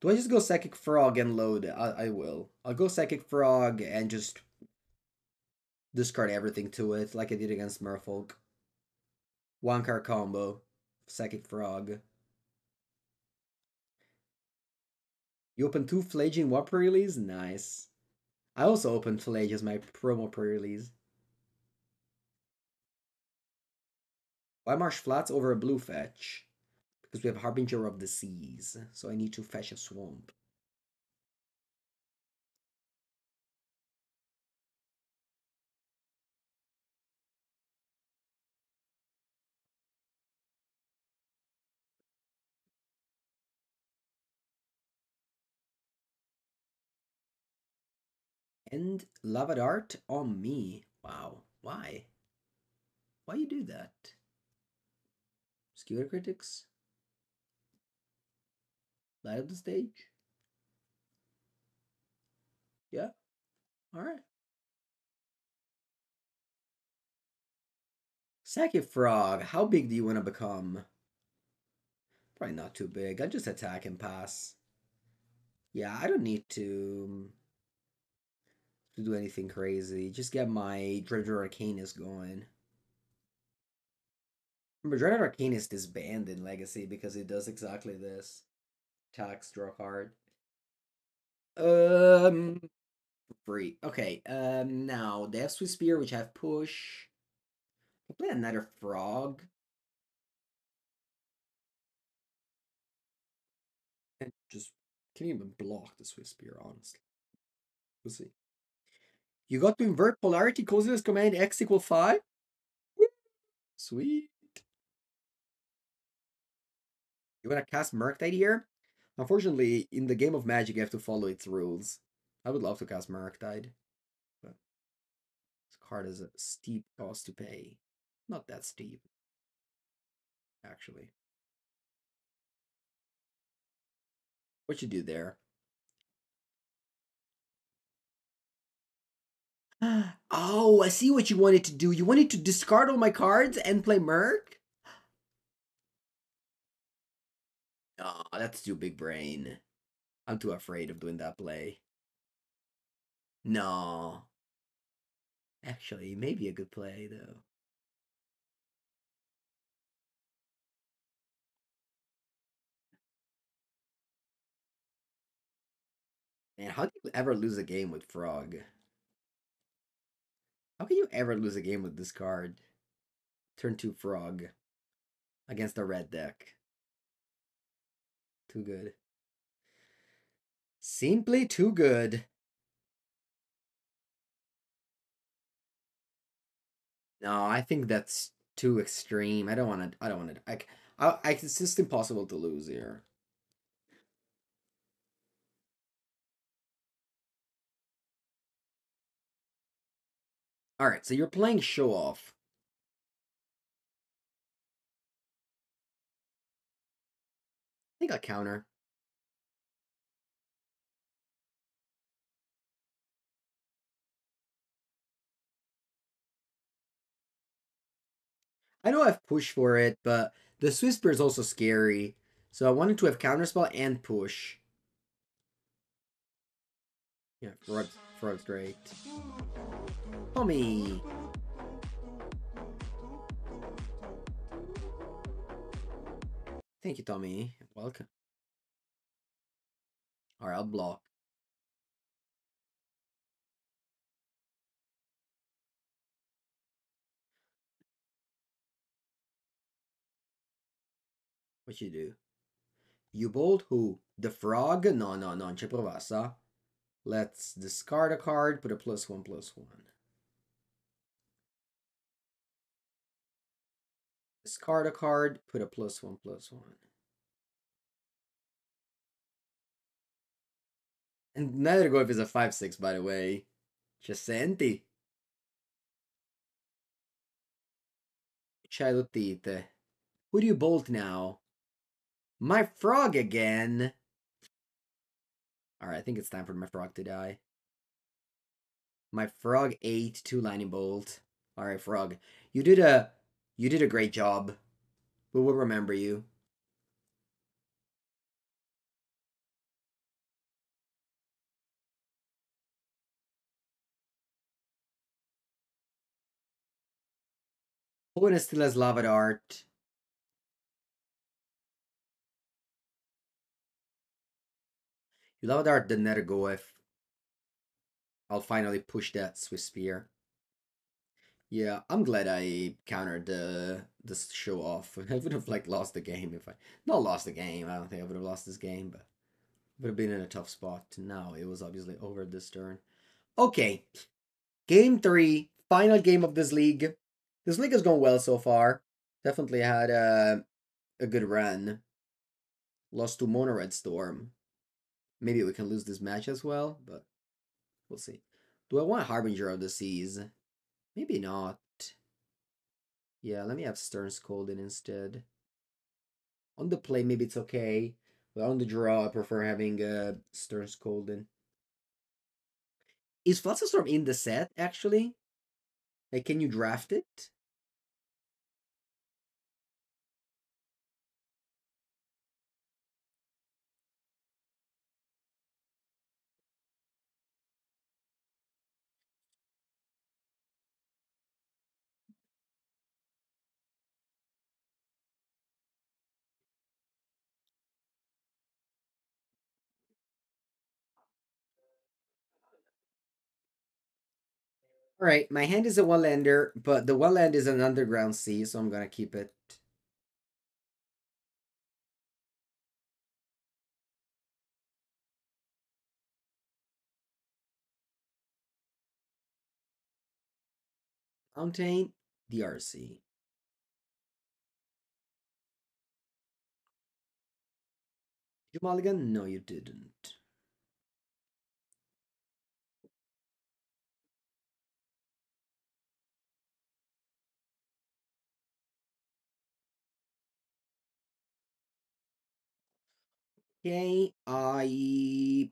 Do I just go Psychic Frog and load? I will. I'll go Psychic Frog and just discard everything to it, like I did against Merfolk. One card combo. Psychic Frog. You open 2 Flage in what pre-release? Nice. I also opened Flage as my promo pre-release. Why Marsh Flats over a blue fetch? Because we have Harbinger of the Seas, so I need to fetch a swamp. And Lava Dart on me. Wow. Why? Why you do that? Skewer Critics, Light of the Stage. Yeah, all right. Psychic Frog, how big do you want to become? Probably not too big. I'll just attack and pass. Yeah, I don't need to do anything crazy. Just get my Dreadnought Arcanist going. Remember, Dreadnought Arcanist is banned in Legacy because it does exactly this. Tax, draw card. Free. Okay, now, they have Swiss Spear, which have push. I'll play another frog. And just can't even block the Swiss Spear, honestly. We'll see. You got to invert polarity, Kozil's command, X = 5? Woo! Sweet. You want to cast Murktide here? Unfortunately, in the game of Magic, you have to follow its rules. I would love to cast Murktide, but this card is a steep cost to pay. Not that steep, actually. What you do there? Oh, I see what you wanted to do. You wanted to discard all my cards and play Murk? Oh, that's too big brain. I'm too afraid of doing that play. No. Actually, maybe a good play, though. Man, how do you ever lose a game with Frog? How can you ever lose a game with this card? Turn 2 Frog against a red deck. Too good. Simply too good. No, I think that's too extreme. I don't want to. It's just impossible to lose here. Alright, so you're playing show-off. I think I'll counter. I know I've pushed for it, but the Swisper is also scary. So I wanted to have counterspell and push. Yeah, Frog's great. Tommy! Thank you, Tommy. Welcome. Alright, I'll block. What you do? You bolt who? The frog? No, no, non ci provassa. Let's discard a card, put a +1/+1. Discard a card, put a +1/+1. And neither go if it's a 5/6, by the way. Ci senti? C'hai l'udite. Who do you bolt now? My frog again! Alright, I think it's time for my frog to die. My frog ate 2 lightning bolts. Alright, frog. You did a great job. We will remember you. Hoenn still has Lava Dart. You love that the Nethergoeth. I'll finally push that Swiss Spear. Yeah, I'm glad I countered the show off. I would have like lost the game if I not lost the game. I don't think I would have lost this game, but would have been in a tough spot. Now it was obviously over this turn. Okay, game 3, final game of this league. This league has gone well so far. Definitely had a good run. Lost to Mono Red Storm. Maybe we can lose this match as well, but we'll see. Do I want Harbinger of the Seas? Maybe not. Yeah, let me have Stern Scolding instead. On the play, maybe it's okay. But on the draw, I prefer having Stern Scolding. Is Flotsam in the set, actually? Like, can you draft it? Alright, my hand is a one-lander, but the one-land is an underground sea, so I'm gonna keep it. Mountain, DRC. Did you mulligan? No, you didn't. Okay, I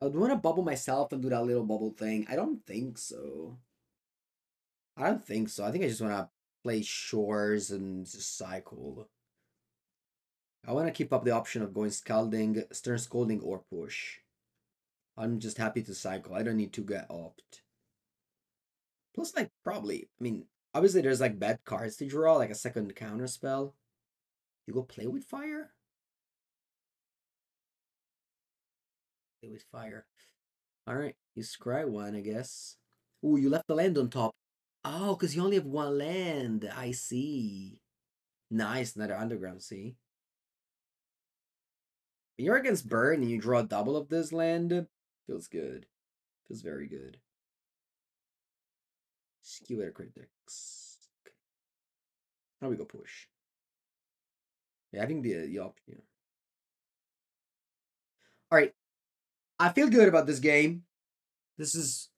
would want to bubble myself and do that little bubble thing. I don't think so. I don't think so. I think I just want to play shores and just cycle. I want to keep up the option of going Scalding, Stern Scolding, or push. I'm just happy to cycle. I don't need to get opt. Plus, like, probably, I mean, obviously there's, like, bad cards to draw, like a second counter spell. You go play with fire? Play with fire. Alright, you scry one, I guess. Ooh, you left the land on top. Oh, because you only have one land. I see. Nice, another underground sea. When you're against Burn and you draw double of this land, feels good. Feels very good. Skew at a critics. Okay. Now we go push. Yeah, I think the option. Yeah. Alright. I feel good about this game. This is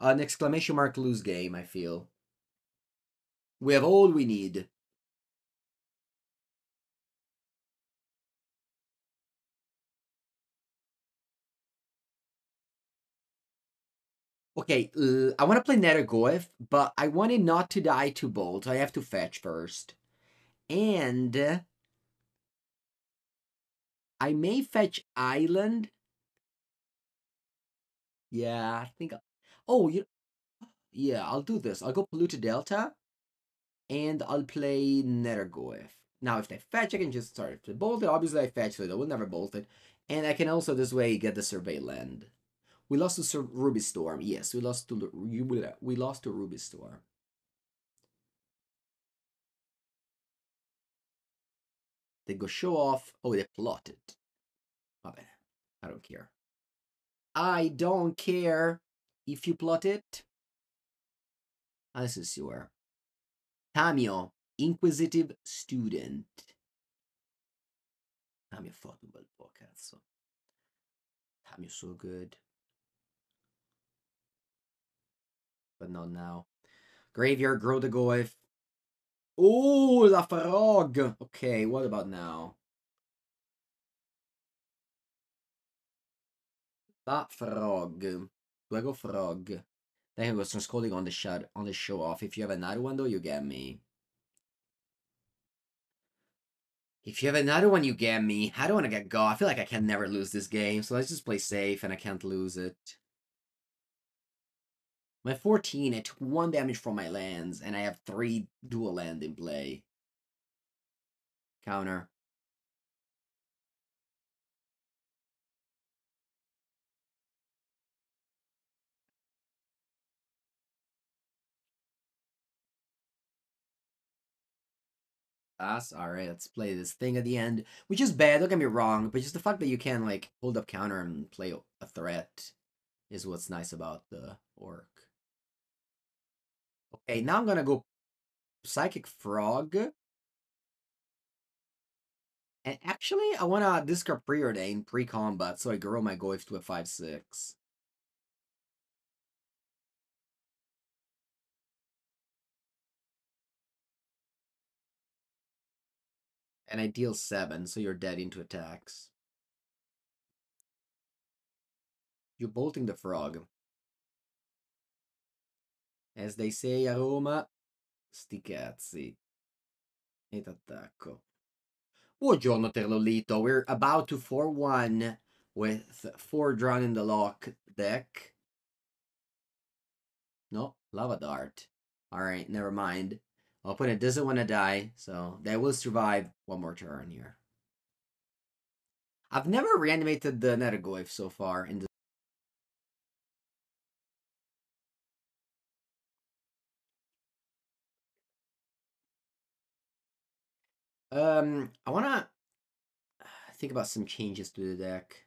an exclamation mark lose game, I feel. We have all we need. Okay, I want to play Neragoev, but I want it not to die to Bolt. I have to fetch first. And I may fetch Island. Yeah, I think... Oh, yeah, I'll do this. I'll go Polluted Delta, and I'll play Neragoev. Now, if they fetch, I can just start to bolt it. Obviously, I fetch, so they will never bolt it. And I can also, this way, get the Survey Land. We lost to Ruby Storm. Yes, we lost to Ruby Storm. They go show off. Oh, they plotted. Oh, I don't care. I don't care if you plot it. This is your Tamio, Inquisitive Student. Tamio fought well, po cazzo. Tamio so good. But not now. Graveyard, grow the Goif. Oh, La Farog. Okay, what about now? La Farog. Do I go Frog? Then I go some scolding on the shut on the show off. If you have another one though, you get me. If you have another one, you get me. I don't want to get go. I feel like I can never lose this game, so let's just play safe and I can't lose it. My 14, I took 1 damage from my lands, and I have 3 dual land in play. Counter. Alright, let's play this thing at the end. Which is bad, don't get me wrong, but just the fact that you can, like, hold up counter and play a threat is what's nice about the orc. Okay, now I'm gonna go Psychic Frog. And actually, I wanna discard Preordain pre-combat, so I grow my Goif to a 5/6. And I deal 7, so you're dead into attacks. You're bolting the frog. As they say a Roma, sti cazzi. E t'attacco. Buongiorno Terlolito, we're about to 4-1 with 4 drawn in the lock deck. No, Lava Dart. Alright, never mind. Opponent doesn't want to die, so they will survive one more turn here. I've never reanimated the Neragoev so far in this. I wanna think about some changes to the deck.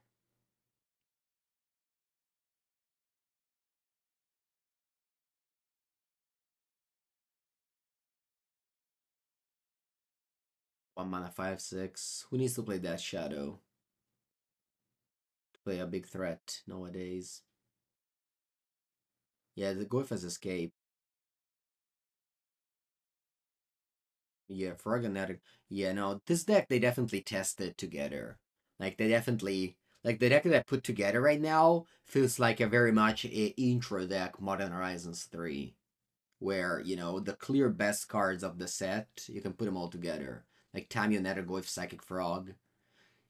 One mana 5/6. Who needs to play Death Shadow? To play a big threat nowadays. Yeah, the Goif has escape. Yeah, Frog and Neragoev. Yeah, no, this deck, they definitely tested together. Like, they definitely... Like, the deck that I put together right now feels like a very much a intro deck, Modern Horizons 3. Where, you know, the clear best cards of the set, you can put them all together. Like, Tamio, Neragoev, Psychic Frog.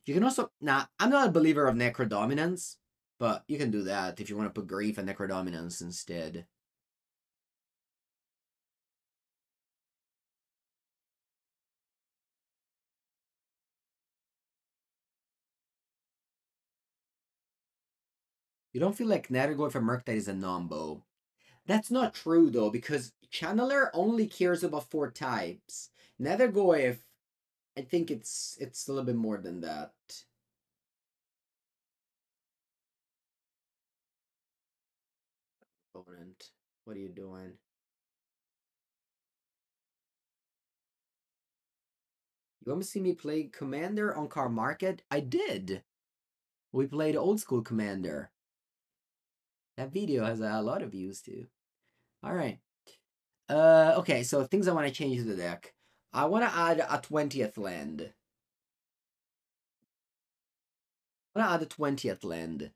You can also... Now, I'm not a believer of Necrodominance, but you can do that if you want to put Grief and Necrodominance instead. You don't feel like Neragoev and Murktide is a nombo. That's not true though, because Channeler only cares about 4 types. Neragoev, I think it's a little bit more than that. Opponent, what are you doing? You want to see me play Commander on Car Market? I did. We played old school Commander. That video has a lot of views too. All right. Okay, so things I want to change to the deck. I want to add a 20th land. I want to add a 20th land.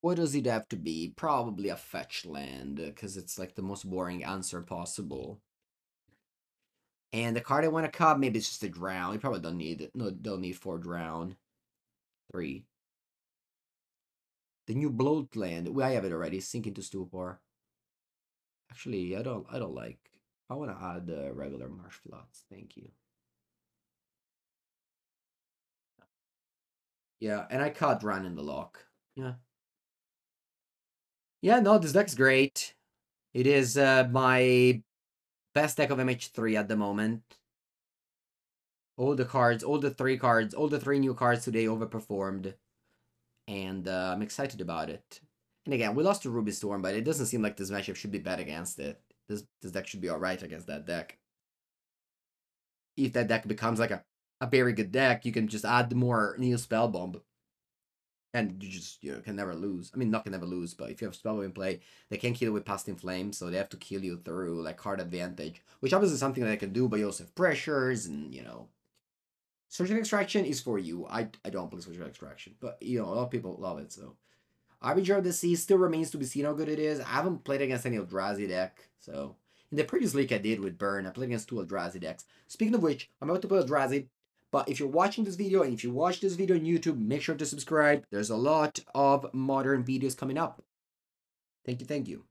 What does it have to be? Probably a fetch land, because it's like the most boring answer possible. And the card I want to cut, maybe it's just a drown. You probably don't need it. No, don't need 4 drown. 3. The new bloat land. Well, I have it already. Sink into stupor. Actually, I don't like. I want to add the regular marsh floods. Thank you. Yeah, and I cut run in the lock. Yeah. Yeah, no, this deck's great. It is my best deck of MH3 at the moment. All the cards, all the three new cards today overperformed. And I'm excited about it. And again, we lost to Ruby Storm, but it doesn't seem like this matchup should be bad against it. This deck should be alright against that deck. If that deck becomes like a very good deck, you can just add more Neo Spellbomb. And you just, you know, can never lose. I mean, not can never lose, but if you have Spellbomb in play, they can't kill you with Passed in Flame, so they have to kill you through, like, card advantage. Which obviously is something that they can do, but you also have pressures, and, you know. Surgical Extraction is for you. I don't play Surgical Extraction, but, you know, a lot of people love it, so. Arbinger of the Sea still remains to be seen how good it is. I haven't played against any Eldrazi deck, so. In the previous leak I did with Burn, I played against 2 Eldrazi decks. Speaking of which, I'm about to play Eldrazi. But if you're watching this video, and if you watch this video on YouTube, make sure to subscribe. There's a lot of modern videos coming up. Thank you, thank you.